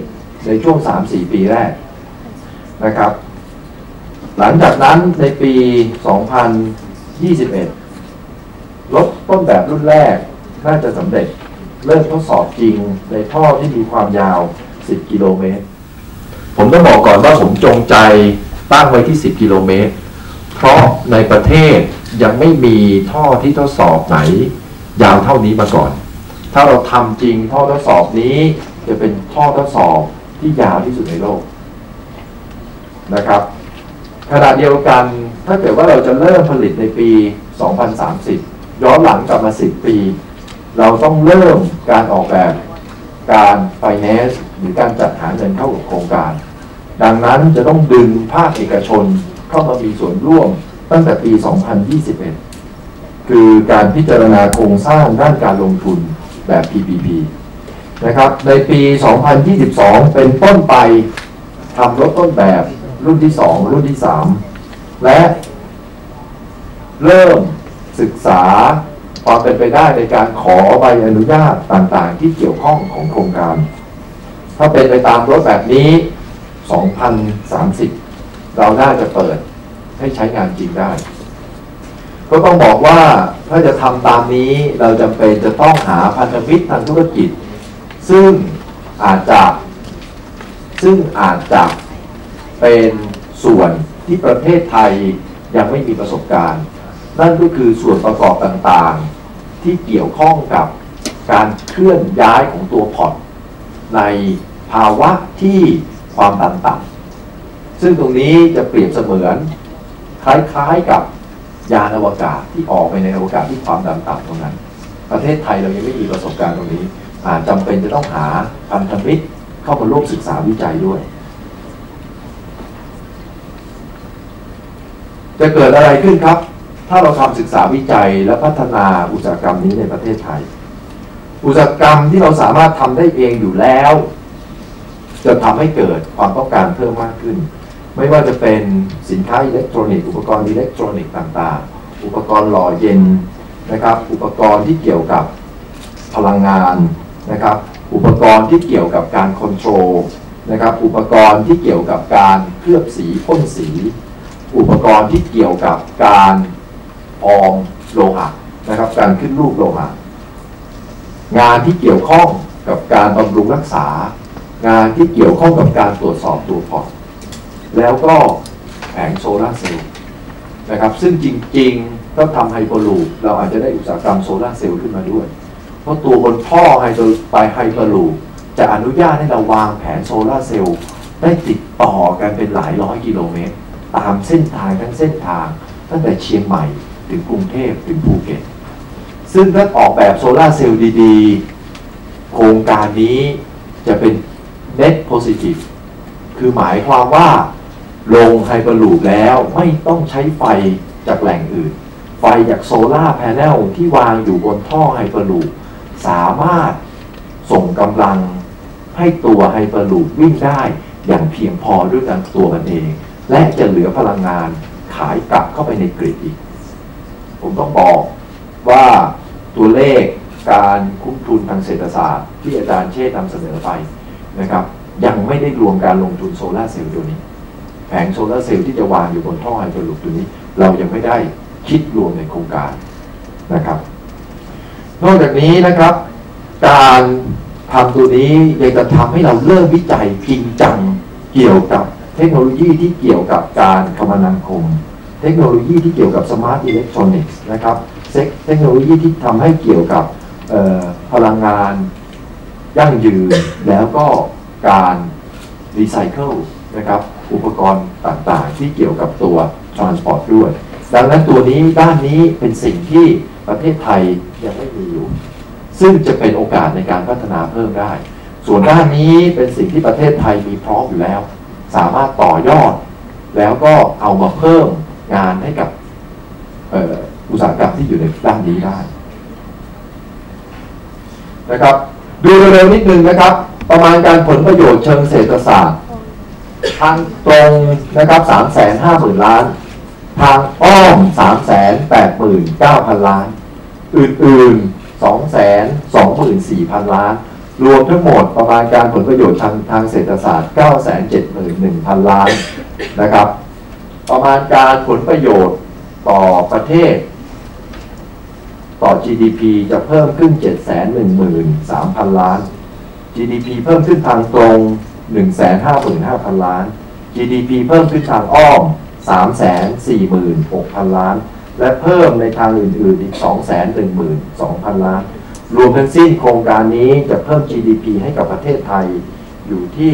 ในช่วง 3-4 ปีแรกนะครับหลังจากนั้นในปี 2021 รถต้นแบบรุ่นแรกน่าจะสำเร็จเริ่มทดสอบจริงในท่อที่มีความยาว10กิโลเมตรผมต้องบอกก่อนว่าผมจงใจตั้งไว้ที่10กิโลเมตรเพราะในประเทศยังไม่มีท่อที่ทดสอบไหนยาวเท่านี้มาก่อนถ้าเราทำจริงท่อทดสอบนี้จะเป็นท่อทดสอบที่ยาวที่สุดในโลกนะครับขณะเดียวกันถ้าเกิดว่าเราจะเริ่มผลิตในปี 2030 ย้อนหลังกลับมา10 ปีเราต้องเริ่มการออกแบบการไฟแนนซ์หรือการจัดหาเงินเข้ากับโครงการดังนั้นจะต้องดึงภาคเอกชนเข้ามามีส่วนร่วมตั้งแต่ปี 2021 คือการพิจารณาโครงสร้างด้านการลงทุนแบบ PPP นะครับในปี 2022 เป็นต้นไปทำรถต้นแบบรุ่นที่ 2 รุ่นที่ 3 และเริ่มศึกษาความเป็นไปได้ในการขอใบอนุญาตต่างๆที่เกี่ยวข้องของโครงการถ้าเป็นไปตามรถแบบนี้ 2030 เราน่าจะเปิดให้ใช้งานจริงได้ก็ต้องบอกว่าถ้าจะทำตามนี้เราจำเป็นจะต้องหาพันธมิตรทางธุรกิจซึ่งอาจจะเป็นส่วนที่ประเทศไทยยังไม่มีประสบการณ์นั่นก็คือส่วนประกอบต่างๆที่เกี่ยวข้องกับการเคลื่อนย้ายของตัวพอร์ตในภาวะที่ความดันต่ำซึ่งตรงนี้จะเปรียบเสมือนคล้ายๆกับยานอวกาศที่ออกไปในอวกาศที่ความดันต่ำตรงนั้นประเทศไทยเรายังไม่มีประสบการณ์ตรงนี้จำเป็นจะต้องหาพันธมิตรเข้ามาร่วมศึกษาวิจัยด้วยจะเกิดอะไรขึ้นครับถ้าเราทำศึกษาวิจัยและพัฒนาอุตสาหกรรมนี้ในประเทศไทยอุตสาหกรรมที่เราสามารถทำได้เองอยู่แล้วจะทำให้เกิดความต้องการเพิ่มมากขึ้นไม่ว่าจะเป็นสินค้าอิเล็กทรอนิกส์อุปกรณ์อิเล็กทรอนิกส์ต่างๆอุปกรณ์หล่อเย็นนะครับอุปกรณ์ที่เกี่ยวกับพลังงานนะครับอุปกรณ์ที่เกี่ยวกับการคอนโทรลนะครับอุปกรณ์ที่เกี่ยวกับการเคลือบสีพ่นสีอุปกรณ์ที่เกี่ยวกับการออมโลหะนะครับการขึ้นรูปโลหะงานที่เกี่ยวข้องกับการบำรุงรักษางานที่เกี่ยวข้องกับการตรวจสอบตัวพอร์ตแล้วก็แผงโซลาร์เซลล์ นะครับซึ่งจริงๆถ้าทำไฮเปอร์ลูปเราอาจจะได้อุตสาหกรรมโซลาร์เซลล์ขึ้นมาด้วยเพราะตัวบนท่อไฮเปอร์ลูปจะอนุญาตให้เราวางแผนโซลาร์เซลล์ได้ติดต่อกันเป็นหลายร้อยกิโลเมตรตามเส้นทางทั้งเส้นทางตั้งแต่เชียงใหม่ถึงกรุงเทพถึงภูเก็ตซึ่งถ้าออกแบบโซลาร์เซลล์ดีๆโครงการนี้จะเป็น net positive คือหมายความว่าลงไฮเปอร์ลูปแล้วไม่ต้องใช้ไฟจากแหล่งอื่นไฟจากโซลาร์แผงที่วางอยู่บนท่อไฮเปอร์ลูปสามารถส่งกำลังให้ตัวไฮเปอร์ลูปวิ่งได้อย่างเพียงพอด้วยกันตัวมันเองและจะเหลือพลังงานขายกลับเข้าไปในกริดอีกผมต้องบอกว่าตัวเลขการคุ้มทุนทางเศรษฐศาสตร์ที่อาจารย์เชษฐ์นำเสนอไปนะครับยังไม่ได้รวมการลงทุนโซลาร์เซลล์ตัวนี้แผงโซลาร์เซลล์ที่จะวางอยู่บนท่อไฮเปอร์ลูปตัวนี้เรายังไม่ได้คิดรวมในโครงการนะครับนอกจากนี้นะครับการทำตัวนี้ยังจะทำให้เราเริ่มวิจัยจริงจังเกี่ยวกับเทคโนโลยีที่เกี่ยวกับการคมนาคมเทคโนโลยีที่เกี่ยวกับสมาร์ทอิเล็กทรอนิกส์นะครับเทคโนโลยีที่ทำให้เกี่ยวกับพลังงานยั่งยืนแล้วก็การรีไซเคิลนะครับอุปกรณ์ต่างๆที่เกี่ยวกับตัว Transpod ด้วยดังนั้นตัวนี้ด้านนี้เป็นสิ่งที่ประเทศไทยยังไม่มีอยู่ซึ่งจะเป็นโอกาสในการพัฒนาเพิ่มได้ส่วนด้านนี้เป็นสิ่งที่ประเทศไทยมีพร้อมอยู่แล้วสามารถต่อยอดแล้วก็เอามาเพิ่มงานให้กับอุตสาหกรรมที่อยู่ในด้านนี้ได้นะครับดูเร็วๆนิดนึงนะครับประมาณการผลประโยชน์เชิงเศรษฐศาสตร์ทางตรงนะครับ 350,000 ล้านทางอ้อม 389,000 ล้านอื่นๆ 224,000 ล้านรวมทั้งหมดประมาณการผลประโยชน์ทางเศรษฐศาสตร์ 971,000 ล้านนะครับประมาณการผลประโยชน์ต่อประเทศต่อ GDP จะเพิ่มขึ้น 713,000 ล้าน GDP เพิ่มขึ้นทางตรง 155,000 ล้าน GDP เพิ่มขึ้นทางอ้อม 346,000 ล้านและเพิ่มในทางอื่นๆอีก 212,000 ล้านรวมทั้งสิ้นโครงการนี้จะเพิ่ม GDP ให้กับประเทศไทยอยู่ที่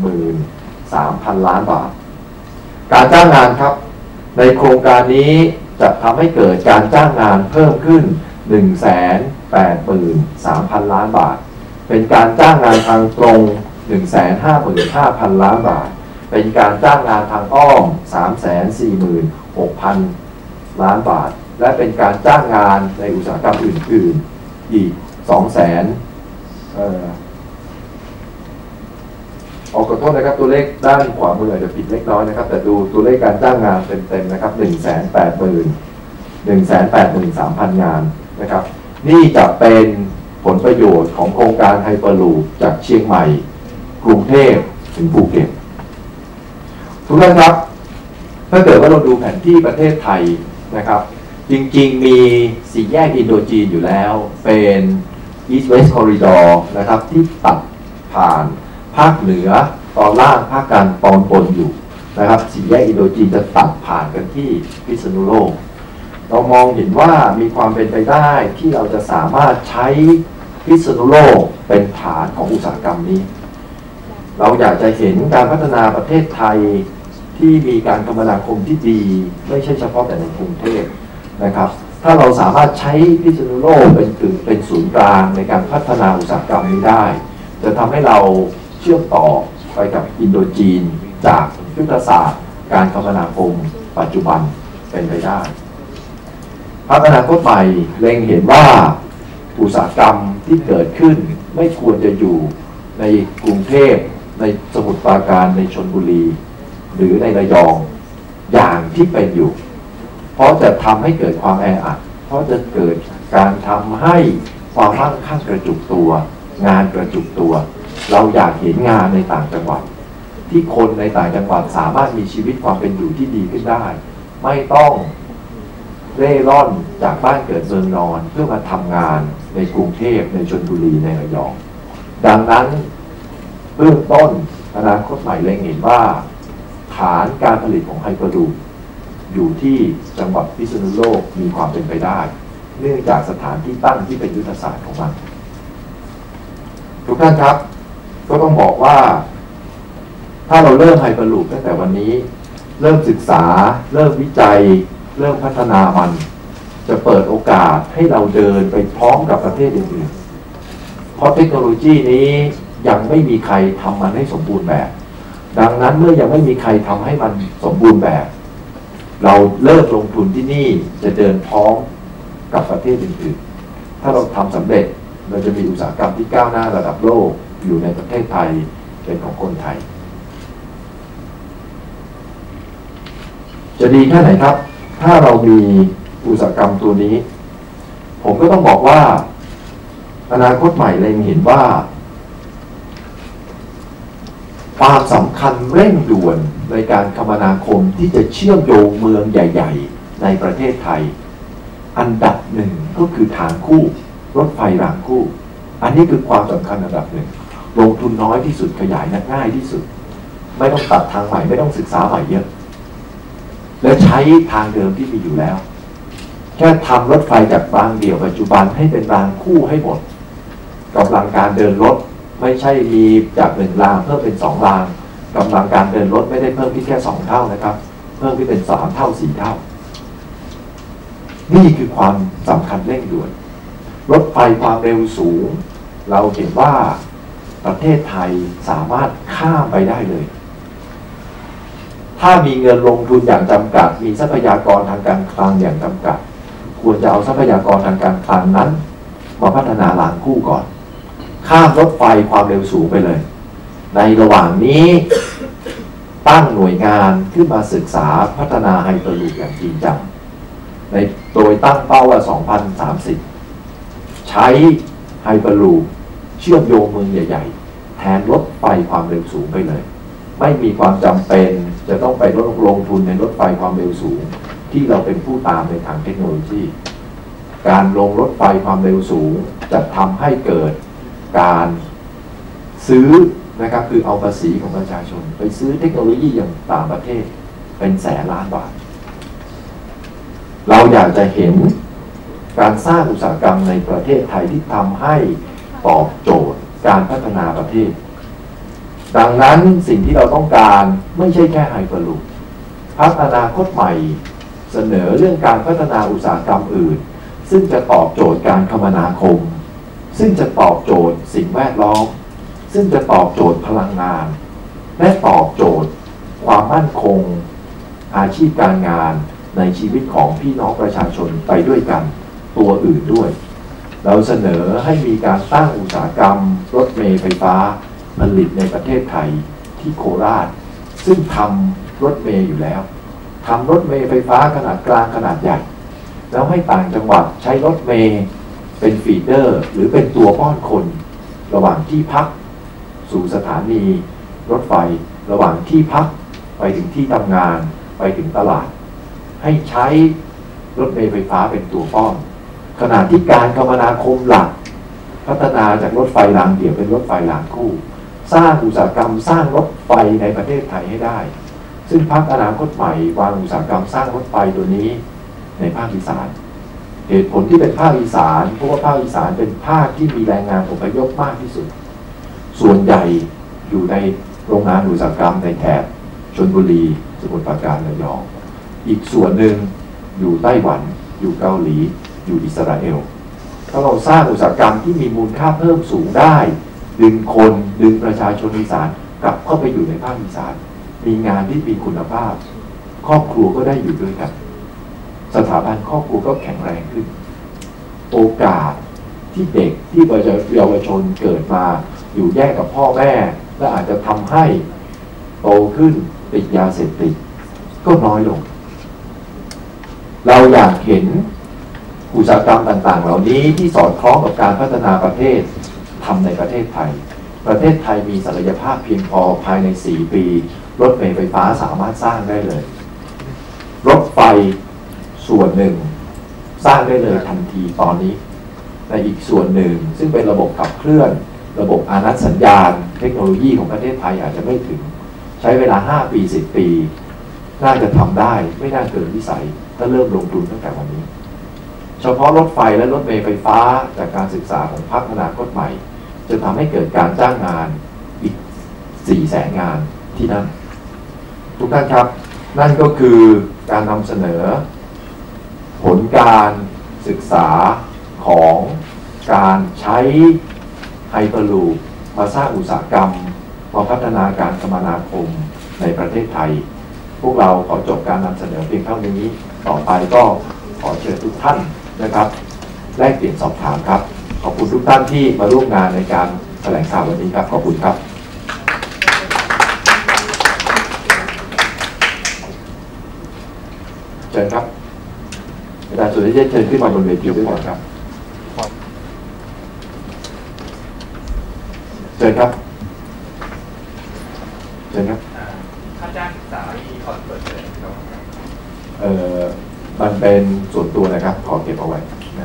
713,000 ล้านบาทการจ้างงานครับในโครงการนี้จะทำให้เกิดการจ้างงานเพิ่มขึ้น 183,000 ล้านบาทเป็นการจ้างงานทางตรง 155,000 ล้านบาทเป็นการจ้างงานทางอ้อม 346,000 ล้านบาทและเป็นการจ้างงานในอุตสาหกรรมอื่นๆอีก 200,000 ขอโทษนะครับตัวเลขด้านขวามืออาจจะผิดเล็กน้อยนะครับแต่ดูตัวเลขการจ้างงานเต็มๆนะครับ 183,000 งานนะครับนี่จะเป็นผลประโยชน์ของโครงการไฮเปอร์ลูปจากเชียงใหม่กรุงเทพถึงภูเก็ตทุกท่านครับถ้าเกิดว่าเราดูแผนที่ประเทศไทยนะครับจริงๆมีสี่แยกอินโดจีนอยู่แล้วเป็น East West Corridor นะครับที่ตัดผ่านภาคเหนือตอนล่างภาคกลางตอนบนอยู่นะครับสี่แยกอินโดจีนจะตัดผ่านกันที่พิษณุโลกเรามองเห็นว่ามีความเป็นไปได้ที่เราจะสามารถใช้พิษณุโลกเป็นฐานของอุตสาหกรรมนี้เราอยากจะเห็นการพัฒนาประเทศไทยที่มีการคมนาคมที่ดีไม่ใช่เฉพาะแต่ในกรุงเทพนะครับถ้าเราสามารถใช้พิษณุโลกเป็นศูนย์กลางในการพัฒนาอุตสาหกรรมนี้ได้จะทำให้เราเชื่อมต่อไปกับอินโดจีนจากยุทธศาสตร์การคมนาคมปัจจุบันเป็นไปได้พัฒนาโคตรใหม่เล็งเห็นว่าอุตสาหกรรมที่เกิดขึ้นไม่ควรจะอยู่ในกรุงเทพในสมุทรปราการในชลบุรีหรือในระยองอย่างที่เป็นอยู่เพราะจะทำให้เกิดความแออัดเพราะจะเกิดการทำให้ความมั่งคั่งกระจุกตัวงานกระจุกตัวเราอยากเห็นงานในต่างจังหวัดที่คนในต่างจังหวัดสามารถมีชีวิตความเป็นอยู่ที่ดีขึ้นได้ไม่ต้องเร่ร่อนจากบ้านเกิดเมืองนอนเพื่อมาทำงานในกรุงเทพในชลบุรีในระยองดังนั้นเบื้องต้นอนาคตใหม่เล็งเห็นว่า ฐานการผลิตของไฮเปอร์ลูปอยู่ที่จังหวัดพิษณุโลกมีความเป็นไปได้เนื่องจากสถานที่ตั้งที่เป็นยุทธศาสตร์ของมันทุกท่านครับก็ต้องบอกว่าถ้าเราเริ่มไฮเปอร์ลูปตั้งแต่วันนี้เริ่มศึกษาเริ่มวิจัยเริ่มพัฒนามันจะเปิดโอกาสให้เราเดินไปพร้อมกับประเทศอื่นๆเพราะเทคโนโลยีนี้ยังไม่มีใครทำมันให้สมบูรณ์แบบดังนั้นเมื่อยังไม่มีใครทำให้มันสมบูรณ์แบบเราเลิกลงทุนที่นี่จะเดินพร้อมกับประเทศอื่นๆถ้าเราทำสำเร็จเราจะมีอุตสาหกรรมที่ก้าวหน้าระดับโลกอยู่ในประเทศไทยเป็นของคนไทยจะดีแค่ไหนครับถ้าเรามีอุตสาหกรรมตัวนี้ผมก็ต้องบอกว่าอนาคตใหม่เล็งเห็นว่าความสำคัญเร่งด่วนในการคมนาคมที่จะเชื่อมโยงเมืองใหญ่ๆในประเทศไทยอันดับหนึ่งก็คือทางคู่รถไฟรางคู่อันนี้คือความสำคัญอันดับหนึ่งลงทุนน้อยที่สุดขยายง่ายที่สุดไม่ต้องตัดทางใหม่ไม่ต้องศึกษาใหม่เยอะและใช้ทางเดิมที่มีอยู่แล้วแค่ทำรถไฟจากรางเดี่ยวปัจจุบันให้เป็นรางคู่ให้หมดกำลังการเดินรถไม่ใช่มีจากหนึ่งรางเพิ่มเป็นสองรางกำลังการเดินรถไม่ได้เพิ่มที่แค่สองเท่านะครับเพิ่มที่เป็นสามเท่าสี่เท่านี่คือความสำคัญเร่งด่วนรถไฟความเร็วสูงเราเห็นว่าประเทศไทยสามารถข้ามไปได้เลยถ้ามีเงินลงทุนอย่างจำกัดมีทรัพยากรทางการคลังอย่างจำกัดควรจะเอาทรัพยากรทางการคลังนั้นมาพัฒนารางคู่ก่อนข้ามรถไฟความเร็วสูงไปเลยในระหว่างนี้ตั้งหน่วยงานขึ้นมาศึกษาพัฒนาไฮเปอร์ลูปอย่างจริงจังโดยตั้งเป้าว่า 2030 ใช้ไฮเปอร์ลูปเชื่อมโยงเมืองใหญ่ๆแทนรถไฟความเร็วสูงไปเลยไม่มีความจำเป็นจะต้องไปลงทุนในรถไฟความเร็วสูงที่เราเป็นผู้ตามในทางเทคโนโลยีการลงรถไฟความเร็วสูงจะทำให้เกิดการซื้อนะครับคือเอาภาษีของประชาชนไปซื้อเทคโนโลยีอย่างต่างประเทศเป็นแสนล้านบาทเราอยากจะเห็นการสร้างอุตสาหกรรมในประเทศไทยที่ทำให้ตอบโจทย์การพัฒนาประเทศดังนั้นสิ่งที่เราต้องการไม่ใช่แค่ไฮเปอร์ลูปพัฒนาคตใหม่เสนอเรื่องการพัฒนาอุตสาหกรรมอื่นซึ่งจะตอบโจทย์การคมนาคมซึ่งจะตอบโจทย์สิ่งแวดล้อมซึ่งจะตอบโจทย์พลังงานและตอบโจทย์ความมั่นคงอาชีพการงานในชีวิตของพี่น้องประชาชนไปด้วยกันตัวอื่นด้วยเราเสนอให้มีการตั้งอุตสาหกรรมรถเมล์ไฟฟ้าผลิตในประเทศไทยที่โคราชซึ่งทำรถเมล์อยู่แล้วทำรถเมล์ไฟฟ้าขนาดกลางขนาดใหญ่แล้วให้ต่างจังหวัดใช้รถเมล์เป็นฟีเดอร์หรือเป็นตัวป้อนคนระหว่างที่พักสู่สถานีรถไฟระหว่างที่พักไปถึงที่ทำงานไปถึงตลาดให้ใช้รถเมล์ไฟฟ้าเป็นตัวป้อนขณะที่การคมนาคมหลักพัฒนาจากรถไฟรางเดี่ยวเป็นรถไฟรางคู่สร้างอุตสาหกรรมสร้างรถไฟในประเทศไทยให้ได้ซึ่งพรรคอนาคตใหม่วางอุตสาหกรรมสร้างรถไฟตัวนี้ในภาคอีสานเหตุผลที่เป็นภาคอีสานเพราะว่าภาคอีสานเป็นภาคที่มีแรงงานอพยพมากที่สุดส่วนใหญ่อยู่ในโรงงานอุตสาหกรรมในแถบชลบุรีสมุทรปราการระยองอีกส่วนหนึ่งอยู่ไต้หวันอยู่เกาหลีอยู่อิสราเอลถ้าเราสร้างอุตสาหกรรมที่มีมูลค่าเพิ่มสูงได้ดึงคนดึงประชาชนอีสานกลับเข้าไปอยู่ในภาคอีสานมีงานที่มีคุณภาพครอบครัวก็ได้อยู่ด้วยกันสถาบันครอบครัวก็แข็งแรงขึ้นโอกาสที่เด็กที่เยาวชนเกิดมาอยู่แยกกับพ่อแม่และอาจจะทำให้โตขึ้นติดยาเสพติดก็น้อยลงเราอยากเห็นอุตสาหกรรมต่างๆเหล่านี้ที่สอดคล้องกับการพัฒนาประเทศทำในประเทศไทยประเทศไทยมีศักยภาพเพียงพอภายใน4 ปีรถไฟฟ้าสามารถสร้างได้เลยรถไฟส่วนหนึ่งสร้างได้เลยทันทีตอนนี้แต่อีกส่วนหนึ่งซึ่งเป็นระบบขับเคลื่อนระบบอานัตสัญญาณเทคโนโลยีของประเทศไทยอาจจะไม่ถึง ช้เวลา5ปี10ปีน่าจะทำได้ไม่น่าเกินวิสัยถ้าเริ่มลงทุนตั้งแต่วันนี้เฉพาะรถไฟและรถเมล์ไฟฟ้าจากการศึกษาของพรรคอนาคตใหม่จะทำให้เกิดการจ้างงานอีก 400,000 งานที่นั่นทุกท่านครับนั่นก็คือการนำเสนอผลการศึกษาของการใช้ไฮเปอร์ลูปมาสร้างอุตสาหกรรมมาพัฒนาการคมนาคมในประเทศไทยพวกเราขอจบการนำเสนอเพียงเท่านี้ต่อไปก็ขอเชิญทุกท่านนะครับแลกเปลี่ยนสอบถามครับขอบคุณทุกท่านที่มาร่วมงานในการแถลงข่าววันนี้ครับขอบคุณครับเชิญครับอาจารย์สุริยะเชิญขึ้นมาบนเวทีด้วยครับเชิญครับเชิญครับค่าจ้างศึกษามีคอนเปิดเผยครับมันเป็นส่วนตัวนะครับขอเก็บเอาไว้นะ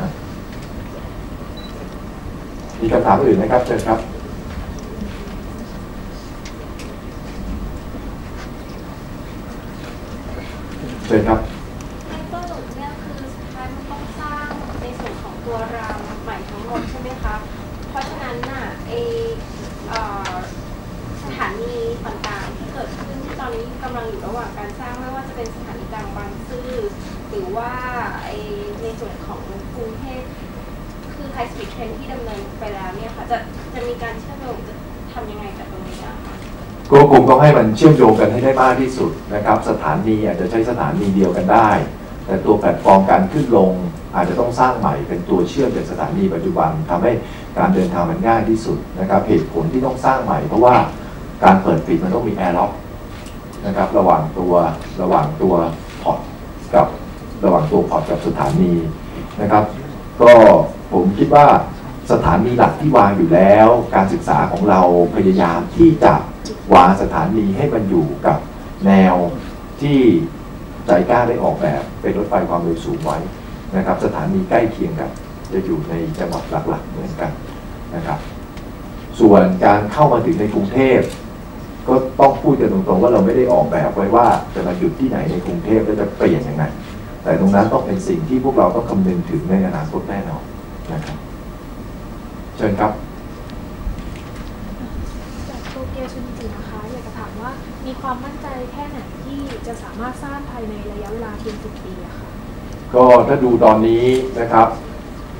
มีคำถามอื่นนะครับเชิญครับเชิญครับไฮเปอร์ลูปเนี่ยคือสุดท้ายมันต้องสร้างในส่วนของตัวรางใหม่ทั้งหมดใช่ไหมคะเพราะฉะนั้นน่ะสถานีต่างๆที่เกิดขึ้นที่ตอนนี้กำลังอยู่ระหว่างการสร้างไม่ว่าจะเป็นสถานีกลางบางซื่อหรือว่าในส่วนของกรุงเทพคือไฮสปีดเทรนที่ดำเนินไปแล้วเนี่ยค่ะจะมีการเชื่อมโยงจะทำยังไงกับตรงนี้คะก็คงต้องให้มันเชื่อมโยงกันให้ได้มากที่สุดนะครับสถานีอาจจะใช้สถานีเดียวกันได้แต่ตัวแพลตฟอร์มการขึ้นลงอาจจะต้องสร้างใหม่เป็นตัวเชื่อมจากสถานีปัจจุบันทำให้การเดินทางมันง่ายที่สุดนะครับเหตุผลที่ต้องสร้างใหม่เพราะว่าการเปิดปิดมันต้องมีแอร์ล็อกนะครับระหว่างตัวพอร์ตกับระหว่างตัวพอร์ตกับสถานีนะครับก็ผมคิดว่าสถานีหลักที่วางอยู่แล้วการศึกษาของเราพยายามที่จะวางสถานีให้มันอยู่กับแนวที่JICAได้ออกแบบเป็นรถไฟความเร็วสูงไว้นะครับสถานีใกล้เคียงกันจะอยู่ในจังหวัดหลักๆเหมือนกันนะครับส่วนการเข้ามาถึงในกรุงเทพก็ต้องพูดกันตรงๆว่าเราไม่ได้ออกแบบไว้ว่าจะมาหยุดที่ไหนในกรุงเทพแล้วจะเปลี่ยนยังไงแต่ตรงนั้นต้องเป็นสิ่งที่พวกเราต้องคำนึงถึงในอนาคตแน่นอนนะครับเชิญครับจากโตเกียวชุนจินะคะอยากจะถามว่ามีความมั่นใจแค่ไหนที่จะสามารถสร้างภายในระยะเวลาเพียง10ปีอะค่ะก็ถ้าดูตอนนี้นะครับ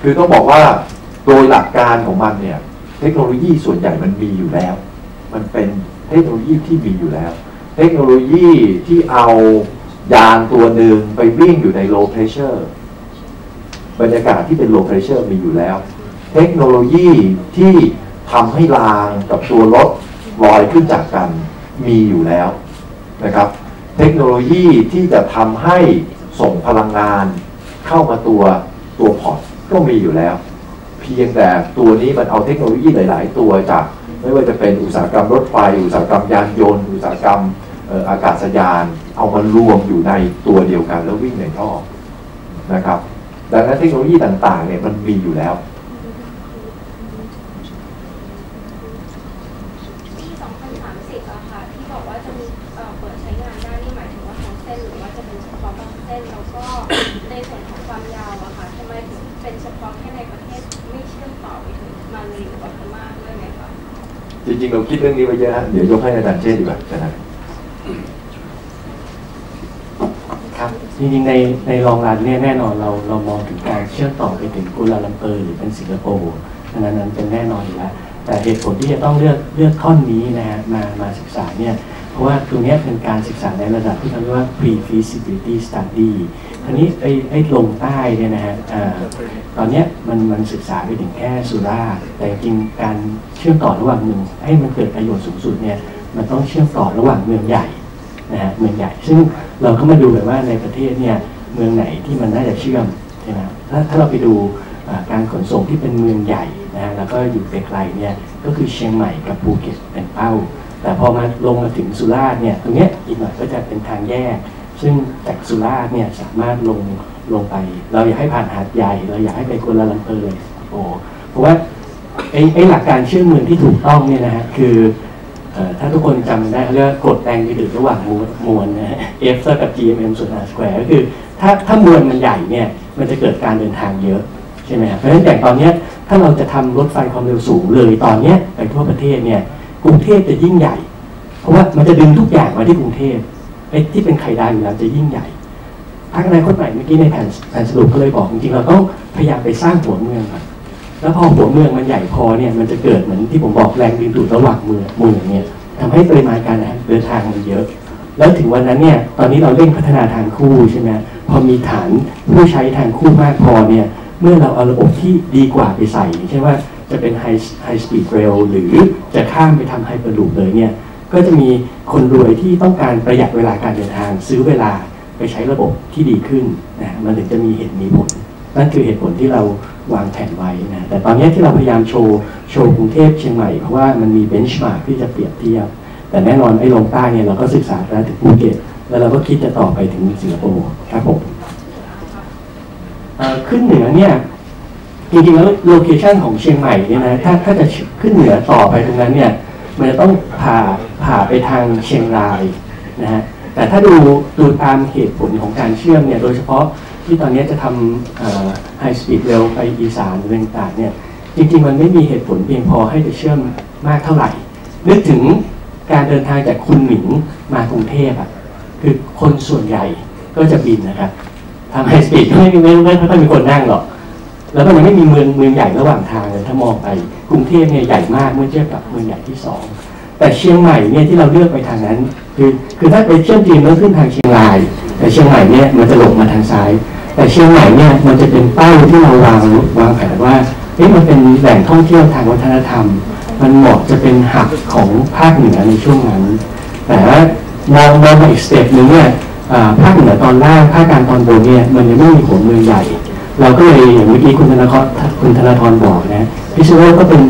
คือต้องบอกว่าโดยหลักการของมันเนี่ยเทคโนโลยีส่วนใหญ่มันมีอยู่แล้วมันเป็นเทคโนโลยีที่มีอยู่แล้วเทคโนโลยีที่เอายานตัวหนึ่งไปวิ่งอยู่ใน low pressure บรรยากาศที่เป็น low pressure มีอยู่แล้วเทคโนโลยีที่ทำให้รางกับตัวรถลอยขึ้นจากกันมีอยู่แล้วนะครับเทคโนโลยีที่จะทำให้ส่งพลังงานเข้ามาตัวพอร์ตก็มีอยู่แล้วเพียงแต่ตัวนี้มันเอาเทคโนโลยีหลายๆตัวจากไม่ว่าจะเป็นอุตสาหกรรมรถไฟอุตสาหกรรมยานยนต์อุตสาหกรรมอากาศยานเอามารวมอยู่ในตัวเดียวกันแล้ววิ่งในท่อนะครับดังนั้นเทคโนโลยีต่างๆเนี่ยมันมีอยู่แล้วจริงๆเราคิดเรื่องนี้ไว้เยอะฮะเดี๋ยวยกให้อาจารย์เชษดีกว่านะครับครับจริงๆในรองรันเนี่ยแน่นอนเรามองถึงการเชื่อมต่อไปถึงกัวลาลัมเปอร์หรือเป็นสิงคโปร์นั้นเป็นแน่นอนอยู่แล้วแต่เหตุผลที่จะต้องเลือกข้อนี้นะฮะมาศึกษาเนี่ยเพราะว่าตรงนี้เป็นการศึกษาในระดับที่เขาเรียกว่า pre-feasibility study ทีนี้ไอ้ลงใต้เนี่ยนะฮะตอนนี้มันศึกษาไปถึงแค่สุราษฎร์แต่จริงการเชื่อมต่อระหว่างเมืองให้มันเกิดประโยชน์สูงสุดเนี่ยมันต้องเชื่อมต่อระหว่างเมืองใหญ่นะฮะเมืองใหญ่ซึ่งเราก็มาดูแบบว่าในประเทศเนี่ยเมืองไหนที่มันน่าจะเชื่อมใช่ไหมถ้าเราไปดูการขนส่งที่เป็นเมืองใหญ่นะฮะแล้วก็อยู่ไกลๆเนี่ยก็คือเชียงใหม่กับภูเก็ตเป็นเป้าแต่พอมาลงมาถึงสุราษฎร์เนี่ยตรงนี้อีกหน่อยก็จะเป็นทางแยกซึ่งจากสุราษฎร์เนี่ยสามารถลงไปเราอยากให้ผ่านหาดใหญ่เราอยากให้ไปกัวลาลัมเปอร์เลยโอ้เพราะว่าไอ้หลักการเชื่อมเมืองที่ถูกต้องเนี่ยนะฮะคือ ถ้าทุกคนจำได้เรื่องกดแรงดึงระหว่างมวลนะฮะ F เท่ากับ GMM ส่วน R square ก็คือถ้ามวลมันใหญ่เนี่ยมันจะเกิดการเดินทางเยอะใช่ไหมครับเพราะฉะนั้นอย่างตอนนี้ถ้าเราจะทำรถไฟความเร็วสูงเลยตอนนี้ไปทั่วประเทศเนี่ยกรุงเทพจะยิ่งใหญ่เพราะว่ามันจะดึงทุกอย่างมาที่กรุงเทพไอ้ที่เป็นไข่ดาวอยู่แล้วจะยิ่งใหญ่พรรคอนาคตใหม่เมื่อกี้ในแผนสรุปก็เลยบอกจริงๆเราต้องพยายามไปสร้างหัวเมืองครับแล้วพอหัวเมืองมันใหญ่พอเนี่ยมันจะเกิดเหมือนที่ผมบอกแรงดึงดูดระหว่างเมืองเนี่ยทำให้ปริมาณการเดินทางมันเยอะแล้วถึงวันนั้นเนี่ยตอนนี้เราเร่งพัฒนาทางคู่ใช่ไหมพอมีฐานผู้ใช้ทางคู่มากพอเนี่ยเมื่อเราเอาระบบที่ดีกว่าไปใส่ใช่ว่าจะเป็นไฮสปีดเรลหรือจะข้ามไปทำไฮเปอร์ลูปเลยเนี่ยก็จะมีคนรวยที่ต้องการประหยัดเวลาการเดินทางซื้อเวลาไปใช้ระบบที่ดีขึ้นนะมันถึงจะมีเหตุมีผลนั่นคือเหตุผลที่เราวางแผนไว้นะแต่ตอนนี้ที่เราพยายามโชว์กรุงเทพเชียงใหม่เพราะว่ามันมีเบนช์มาร์กที่จะเปรียบเทียบแต่แน่นอนไอ้ลงใต้เนี่ยเราก็ศึกษาแล้วถึงภูเก็ตแล้วเราก็คิดจะต่อไปถึงสิงคโปร์ครับผมขึ้นเหนือเนี่ยจริงๆแล้วโลเคชันของเชียงใหม่เนี่ยนะถ้าจะขึ้นเหนือต่อไปตรงนั้นเนี่ยมันจะต้องผ่าไปทางเชียงรายนะฮะแต่ถ้าดูตามเหตุผลของการเชื่อมเนี่ยโดยเฉพาะที่ตอนนี้จะทำไฮสปีดเรลไปอีสานเรื่องต่างเนี่ยจริงๆมันไม่มีเหตุผลเพียงพอให้จะเชื่อมมากเท่าไหร่นึกถึงการเดินทางจากคุณหมิงมากรุงเทพอ่ะคือคนส่วนใหญ่ก็จะบินนะครับทำไฮสปีดไม่มีคนนั่งหรอกแล้วก็ยังไม่มีเมืองใหญ่ระหว่างทางเลยถ้ามองไปกรุงเทพเนี่ยใหญ่มากเมื่อเทียบกับเมืองใหญ่ที่สองแต่เชียงใหม่เนี่ยที่เราเลือกไปทางนั้นคือถ้าไปเชื่อมจีนแล้วขึ้นทางเชียงรายแต่เชียงใหม่เนี่ยมันจะลงมาทางซ้ายแต่เชียงใหม่เนี่ยมันจะเป็นเป้าที่เราวางแผนว่าเฮ้ยมันเป็นแหล่งท่องเที่ยวทางวัฒนธรรมมันเหมาะจะเป็นหับของภาคเหนือในช่วงนั้นแต่ว่ามองมาอีกสเต็ปหนึ่งเนี่ยภาคเหนือตอนล่างภาคกลางตอนบนเนี่ยมันยังไม่มีหัวเมืองใหญ่เราก็เลยอย่างเมื่อกี้คุณธนาธรบอกนะพิษณุโลกก็เป็น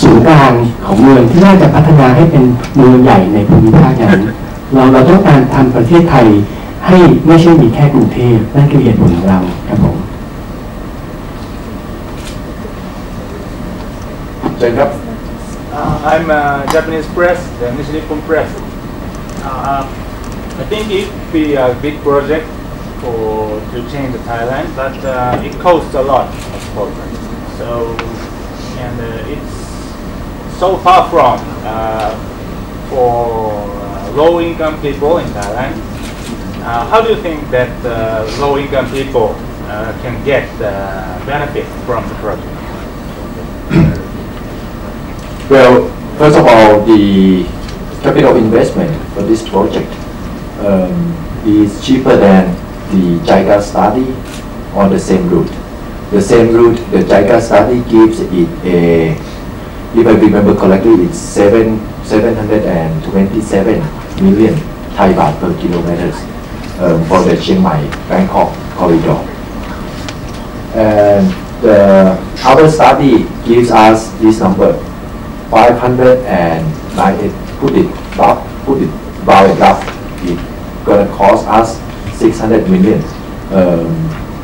ศูนย์กลางของเมืองที่น่าจะพัฒนาให้เป็นเมืองใหญ่ในภูมิภาคนั้นเราต้องการทำประเทศไทยให้ไม่ใช่มีแค่กรุงเทพนั่นคือเหตุผลของเราครับผมเชิญครับ I'm a Japanese press, the Nippon press. I think it would be a big project to change Thailand, but it costs a lot, of course. So and it's so far from for low-income people in Thailand. How do you think that low-income people can get benefit from the project? Well, first of all, the capital investment for this project is cheaper than the JICA study on the same route. The same route, the JICA study gives it a, if I remember correctly, it's 727 million Thai baht per kilometer for the Chiang Mai-Bangkok corridor. And the other study gives us this number, 590, put it round up, it's gonna cost us 600 million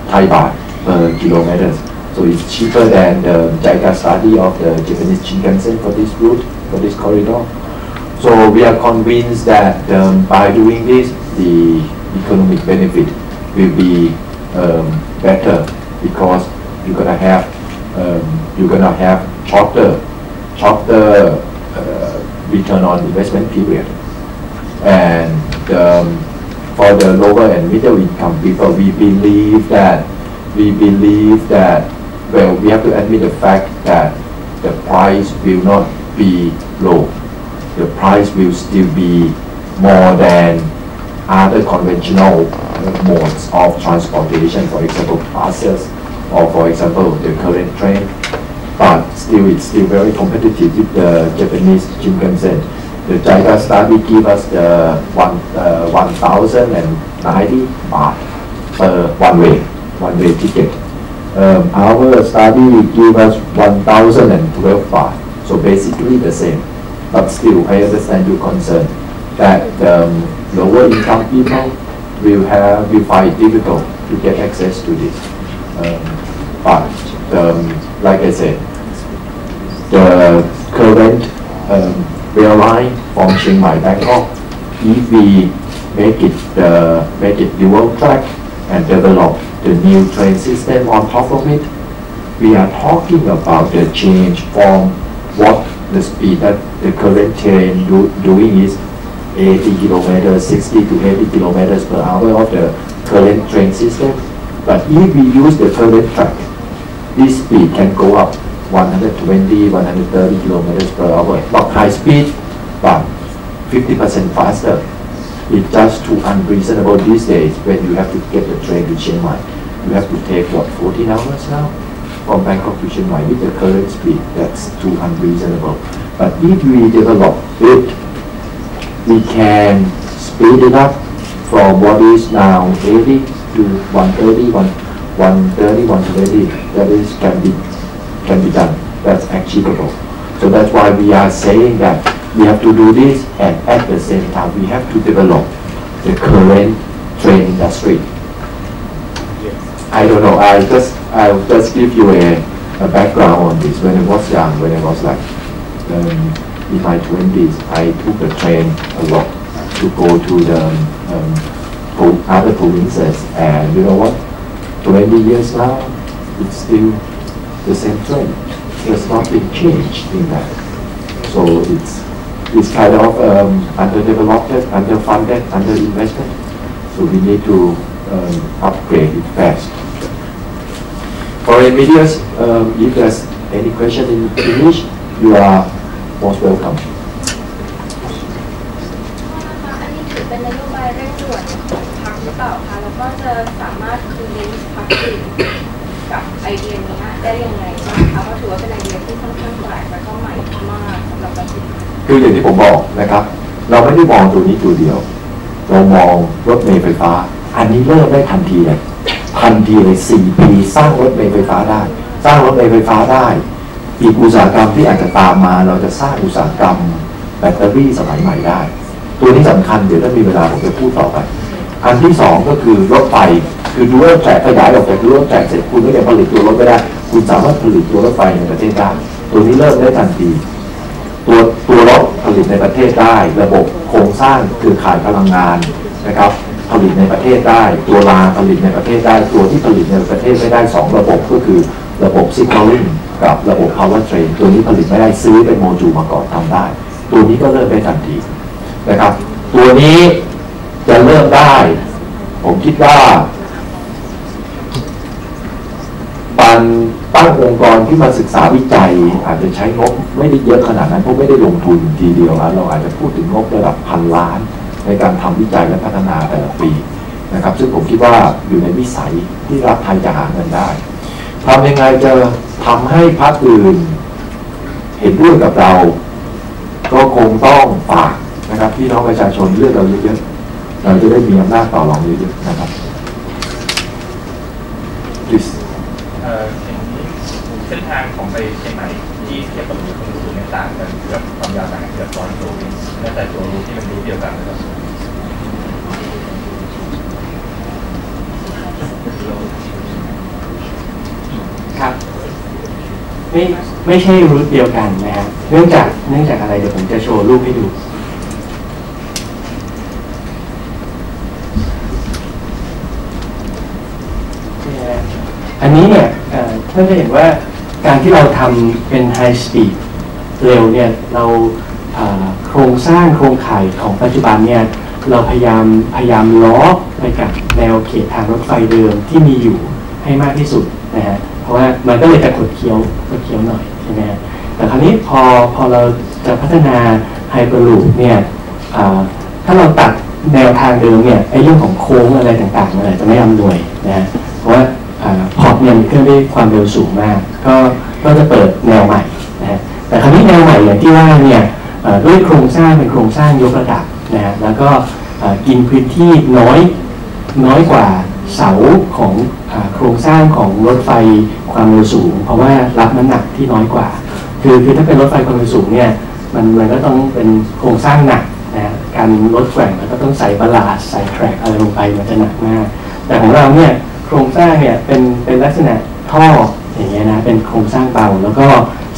Thai baht per kilometer. So it's cheaper than the JICA study of the Japanese Shinkansen for this route, for this corridor. So we are convinced that by doing this, the economic benefit will be better because you're gonna have shorter return on investment period. And for the lower and middle income people, we believe that, well, we have to admit the fact that the price will not be low. The price will still be more than other conventional modes of transportation, for example, buses, or for example, the current train. But still, it's still very competitive with the Japanese Shinkansen. The JICA study gives us the 1,090 baht per one-way ticket. Our study gave us 1,012 baht, so basically the same. But still, I understand your concern that lower income people will find difficult to get access to this. But like I said, the current rail line from Chiang Mai, Bangkok, EV, make it dual track and develop the new train system on top of it. We are talking about the change from what the speed that the current train doing is 60 to 80 kilometers per hour of the current train system. But if we use the current track, this speed can go up 120, 130 kilometers per hour. Not high speed, but 50% faster. It's just too unreasonable these days when you have to get the train to Chiang Mai. You have to take, what, 14 hours now? From Bangkok to Chiang Mai with the current speed, that's too unreasonable. But if we develop it, we can speed it up from what is now 80 to 130, 120. That is can be done. That's achievable. So that's why we are saying that we have to do this, and at the same time we have to develop the current train industry. I don't know. I'll just give you a background on this. When I was young, when I was like in my 20s, I took the train a lot to go to the other provinces. And you know what? 20 years now, it's still the same train. There's nothing changed in that. So it's kind of underdeveloped, underfunded, underinvested. So we need to upgrade it fast. Foreign media, if there's any question in English, you are most welcome. คืออย่างที่ผมบอกนะครับเราไม่ได้มองตัวนี้ตัวเดียวเรามองรถเมล์ไฟฟ้าอันนี้เริ่มได้ทันทีเลย4 ปีสร้างรถเมล์ไฟฟ้าได้อีกอุตสาหกรรมที่อาจจะตามมาเราจะสร้างอุตสาหกรรมแบตเตอรี่สมัยใหม่ได้ตัวนี้สำคัญเดี๋ยวถ้ามีเวลาผมจะพูดต่อไปอันที่2ก็คือรถไฟคือดูรถแทรกขยายออกจากดูรถแทรกเสร็จคุณก็ยังผลิตตัวรถไม่ได้คุณสามารถผลิตตัวรถไฟในประเทศได้ตัวนี้เริ่มได้ทันทีตัวรถผลิตในประเทศได้ระบบโครงสร้างคือขายพลังงานนะครับผลิตในประเทศได้ตัวรางผลิตในประเทศได้ตัวที่ผลิตในประเทศไม่ได้2ระบบก็คือระบบซิกเนลลิ่งกับระบบ power train ตัวนี้ผลิตไม่ได้ซื้อเป็นโมจูลมาก่อนทำได้ตัวนี้ก็เริ่มได้ทันทีนะครับตัวนี้จะเริ่มได้ผมคิดว่ามันตั้งองค์กรที่มาศึกษาวิจัยอาจจะใช้งบไม่ได้เยอะขนาดนั้นเพราะไม่ได้ลงทุนทีเดียวนะเราอาจจะพูดถึงงบระดับ1,000 ล้านในการทำวิจัยและพัฒนาแต่ละปีนะครับซึ่งผมคิดว่าอยู่ในวิสัยที่รัฐไทยจะหาเงินได้ทำยังไงจะทำให้ภาคอื่นเห็นด้วยกับเราก็คงต้องฝากนะครับพี่น้องประชาชนเลือกเราเยอะๆเราจะได้มีอำนาจต่อรองเยอะๆนะครับ Please อย่างนี้เส้นทางของไปเชียงใหม่ที่เทียบกับรูทของรูทต่างกันเกือบความยาวต่างกันเกือบ100 กิโลเมตรแล้วแต่ตัวรูทที่มันรูทเดียวกันนะครับครับไม่ใช่รูทเดียวกันนะครับเนื่องจากอะไรเดี๋ยวผมจะโชว์รูปให้ดูอันนี้เนี่ยท่านจะเห็นว่าการที่เราทำเป็น High Speed เร็วเนี่ยเราโครงสร้างโครงข่ายของปัจจุบันเนี่ยเราพยายามล้อไปกับแนวเขตทางรถไฟเดิมที่มีอยู่ให้มากที่สุดนะฮะเพราะว่ามันก็เลยจะขดเคี้ยวหน่อยใช่ไหมฮะแต่คราวนี้พอเราจะพัฒนา Hyperloop เนี่ยถ้าเราตัดแนวทางเดิมเนี่ยไอ้เรื่องของโค้งอะไรต่างๆอะไรจะไม่อำนวยนะเพราะว่าพอร์ตเนี่ยมันเคลื่อนด้วยความเร็วสูงมากก็จะเปิดแนวใหม่นะฮะแต่คราวนี้แนวใหม่อย่างที่ว่าเนี่ยด้วยโครงสร้างเป็นโครงสร้างยกระดับนะฮะแล้วก็กินพื้นที่น้อยกว่าเสาของโครงสร้างของรถไฟความเร็วสูงเพราะว่ารับน้ำหนักที่น้อยกว่าคือถ้าเป็นรถไฟความเร็วสูงเนี่ยมันก็ต้องเป็นโครงสร้างหนักนะการรถแกว่งแล้วก็ต้องใส่บาลานซ์ใส่แทร็กอะไรลงไปมันจะหนักมากแต่ของเราเนี่ยโครงสร้างเนี่ยเป็นลักษณะท่ออย่างเงี้ยนะเป็นโครงสร้างเบาแล้วก็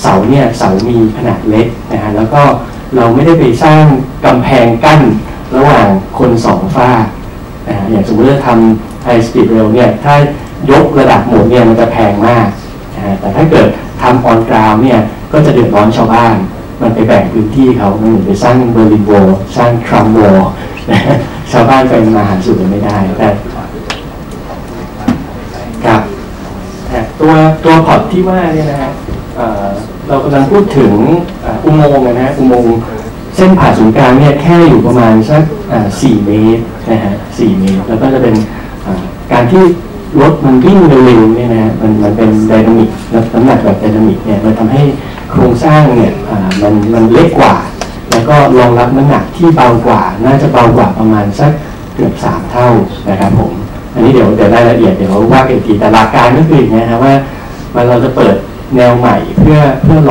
เสาเนี่ยเสามีขนาดเล็กนะฮะแล้วก็ เราไม่ได้ไปสร้างกำแพงกั้นระหว่างคนสองฝ้าอย่างสมมติเราทำไฮสปีดเรลเนี่ยถ้ายกระดับหมุนเนี่ยมันจะแพงมากแต่ถ้าเกิดทำออนกราวเนี่ยก็จะเดือดร้อนชาวบ้านมันไปแบ่งพื้นที่เขามันเหมือนไปสร้างเบอร์ลินวอลสร้างทรัมวอลชาวบ้านไปมาหาสู่กันไม่ได้แต่ครับตัวพอร์ตที่ว่าเนี่ยนะฮะเรากำลังพูดถึงอุโมงค์นะฮะอุโมงค์เส้นผ่าศูนย์กลางเนี่ยแค่อยู่ประมาณสัก4 เมตรนะฮะ4 เมตรแล้วก็จะเป็นการที่รถมันวิ่งเร็วๆเนี่ยนะมันเป็นไดนามิกน้ำหนักแบบไดนามิกเนี่ยมันทำให้โครงสร้างเนี่ยมันเล็กกว่าแล้วก็รองรับน้ำหนักที่เบากว่าน่าจะเบากว่าประมาณสักเกือบ3 เท่านะครับผมอันนี้เดี๋ยวรายละเอียดเดี๋ยวว่ากันอีกทีแต่หลักการก็คือนะฮะว่าเราจะเปิดแนวใหม่เพื่อ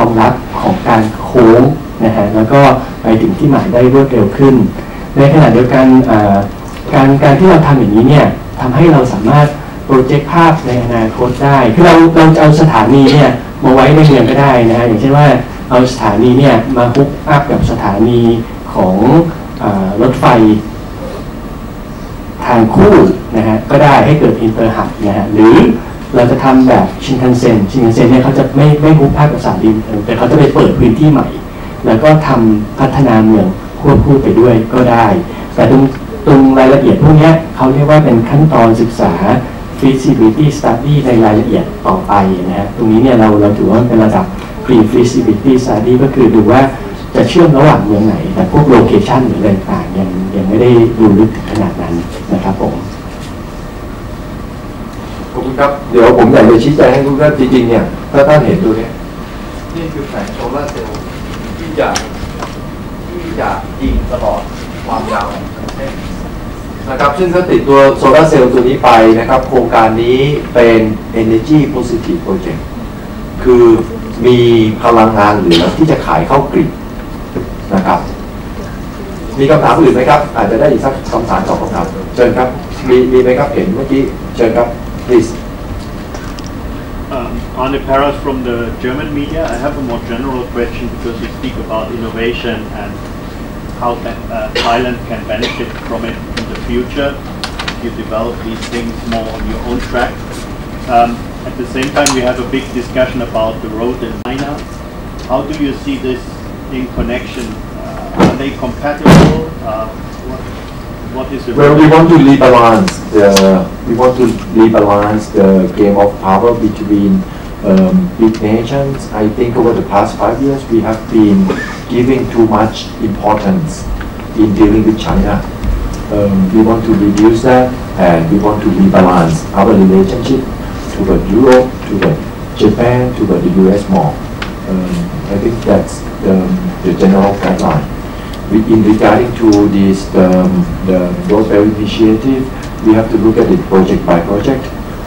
รองรับของการโค้งนะฮะแล้วก็ไปถึงที่หมายได้รวดเร็วขึ้นในขณะเดียวกันการที่เราทำอย่างนี้เนี่ยทำให้เราสามารถโปรเจกต์ภาพในอนาคตได้คือเราจะเอาสถานีเนี่ยมาไว้ในเมืองก็ได้นะฮะอย่างเช่นว่าเอาสถานีเนี่ยมาฮุกอัพกับสถานีของรถไฟทางคู่นะฮะก็ได้ให้เกิดอินเตอร์ฮับนะฮะหรือเราจะทำแบบชินคันเซ็นเนี่ยเขาจะไม่ฮุกอัพกับสถานีแต่เขาจะไปเปิดพื้นที่ใหม่แล้วก็ทำพัฒนาเมืองควบคู่ไปด้วยก็ได้แต่ตรงรายละเอียดพวกนี้เขาเรียกว่าเป็นขั้นตอนศึกษา feasibility study ในรายละเอียดต่อไปนะฮะตรงนี้เนี่ยเราถือว่าเป็นระดับ pre-feasibility study ก็คือดูว่าจะเชื่อมระหว่างเมืองไหนแต่พวก location หรืออะไรต่างยังไม่ได้ดูลึกขนาดนั้นนะครับผมขอบคุณครับเดี๋ยวผมอยากจะชี้แจงให้ทุกท่านจริงๆเนี่ยถ้าท่านเห็นดูเนี่ยนี่คือแผงโซล่าเซลล์ที่อยากยิงตลอดความยาวของเส้นนะครับซึ่งถ้าติดตัวโซลาร์เซลล์ตัวนี้ไปนะครับโครงการนี้เป็น Energy Positive Project คือมีพลังงานเหลือที่จะขายเข้ากริดนะครับมีคำถามอื่นไหมครับอาจจะได้อีกสักคำถามสองคำถามเชิญครับมีไหมครับเห็นเมื่อกี้เชิญครับ please On the parallels from the German media, I have a more general question because you speak about innovation and how Thailand can benefit from it in the future. You develop these things more on your own track. At the same time, we have a big discussion about the road in China. How do you see this in connection? Are they compatible? What is the well, we want to rebalance the game of power between big nations. I think over the past 5 years we have been giving too much importance in dealing with China. We want to reduce that and we want to rebalance our relationship toward Europe, toward Japan, toward the US more. I think that's the general guideline. In regarding to this the Road Rail Initiative, we have to look at it project by project.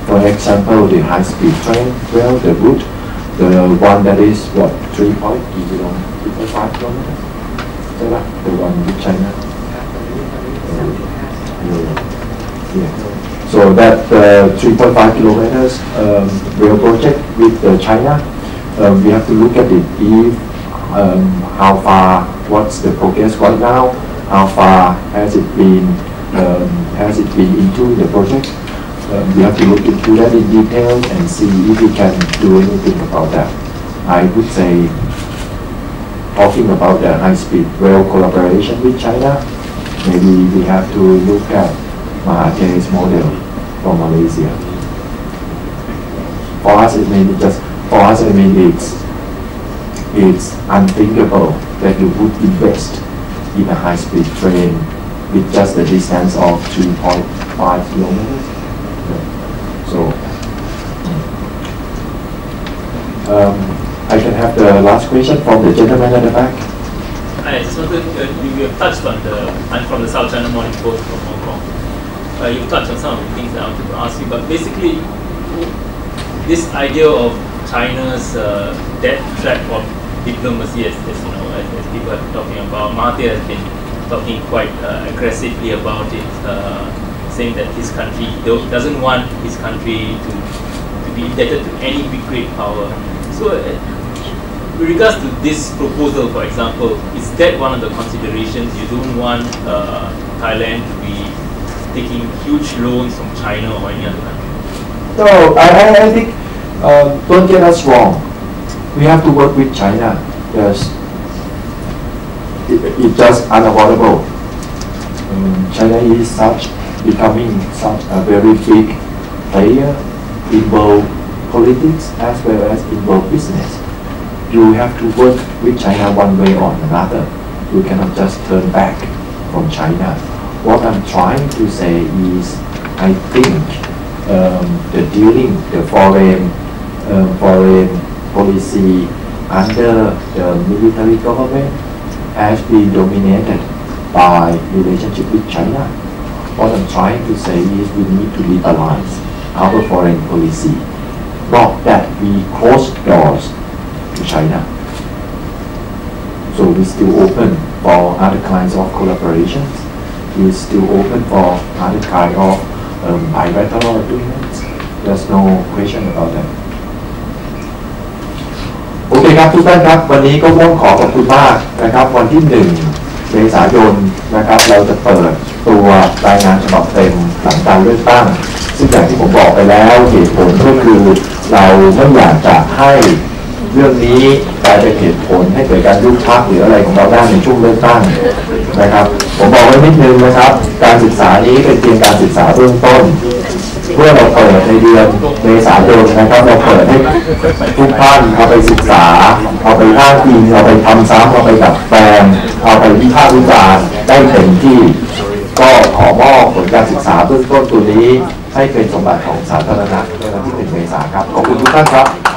For example, the high-speed train, well, the route, the one that is what 3.5 kilometers, the one with China. Yeah. So that 3.5 kilometers rail project with China, we have to look at it if. How far? What's the progress right now? How far has it been? Into the project? We have to look into that in detail and see if we can do anything about that. I would say, talking about the high-speed rail collaboration with China, maybe we have to look at Mahathir's model from Malaysia. For us, I mean it's unthinkable that you would invest in a high-speed train with just a distance of 3.5 kilometers. So, I can have the last question from the gentleman at the back. I just wanted you have touched on I'm from the South China Morning Post from Hong Kong. You've touched on some of the things that I wanted to ask you, but basically, this idea of China's death trap of diplomacy, as people are talking about. Mahathir has been talking quite aggressively about it, saying that his country doesn't want his country to be indebted to any big great power. So With regards to this proposal, for example, is that one of the considerations? You don't want Thailand to be taking huge loans from China or any other country? No, I think, don't get us wrong. We have to work with China because it's just unavoidable. China is becoming a very big player in both politics as well as in both business. You have to work with China one way or another. You cannot just turn back from China. What I'm trying to say is, I think the foreign policy under the military government has been dominated by relationship with China. What I'm trying to say is we need to liberalize our foreign policy, not that we close doors to China. So we're still open for other kinds of collaborations. We're still open for other kind of bilateral agreements. There's no question about that. โอเคครับทุกท่านครับวันนี้ก็ต้องขอขอบคุณมากนะครับวันที่1 เมษายนนะครับเราจะเปิดตัวรายงานฉบับเต็มหลังการเลือกตั้งซึ่งอย่างที่ผมบอกไปแล้วเหตุผลก็คือเราไม่อยากจะให้เรื่องนี้กลายเป็นเหตุผลให้เกิดการยุบพรรคหรืออะไรของเราได้ในช่วงเลือกตั้งนะครับผมบอกไว้นิดนึงนะครับการศึกษานี้เป็นเพียงการศึกษาเบื้องต้นเพื่อเราเปิดในเดือนเมษายนนะครับเราเปิดให้ทุกท่านเอาไปศึกษาเอาไปอ้างอิงเอาไปทำซ้ำเอาไปดัดแปลงเอาไปวิพากษ์วิจารณ์ได้เต็มที่ก็ขอมอบผลการศึกษาเบื้องต้นตัวนี้ให้เป็นสมบัติของสาธารณะในวันที่ 1 เมษายนครับขอบคุณทุกท่านครับ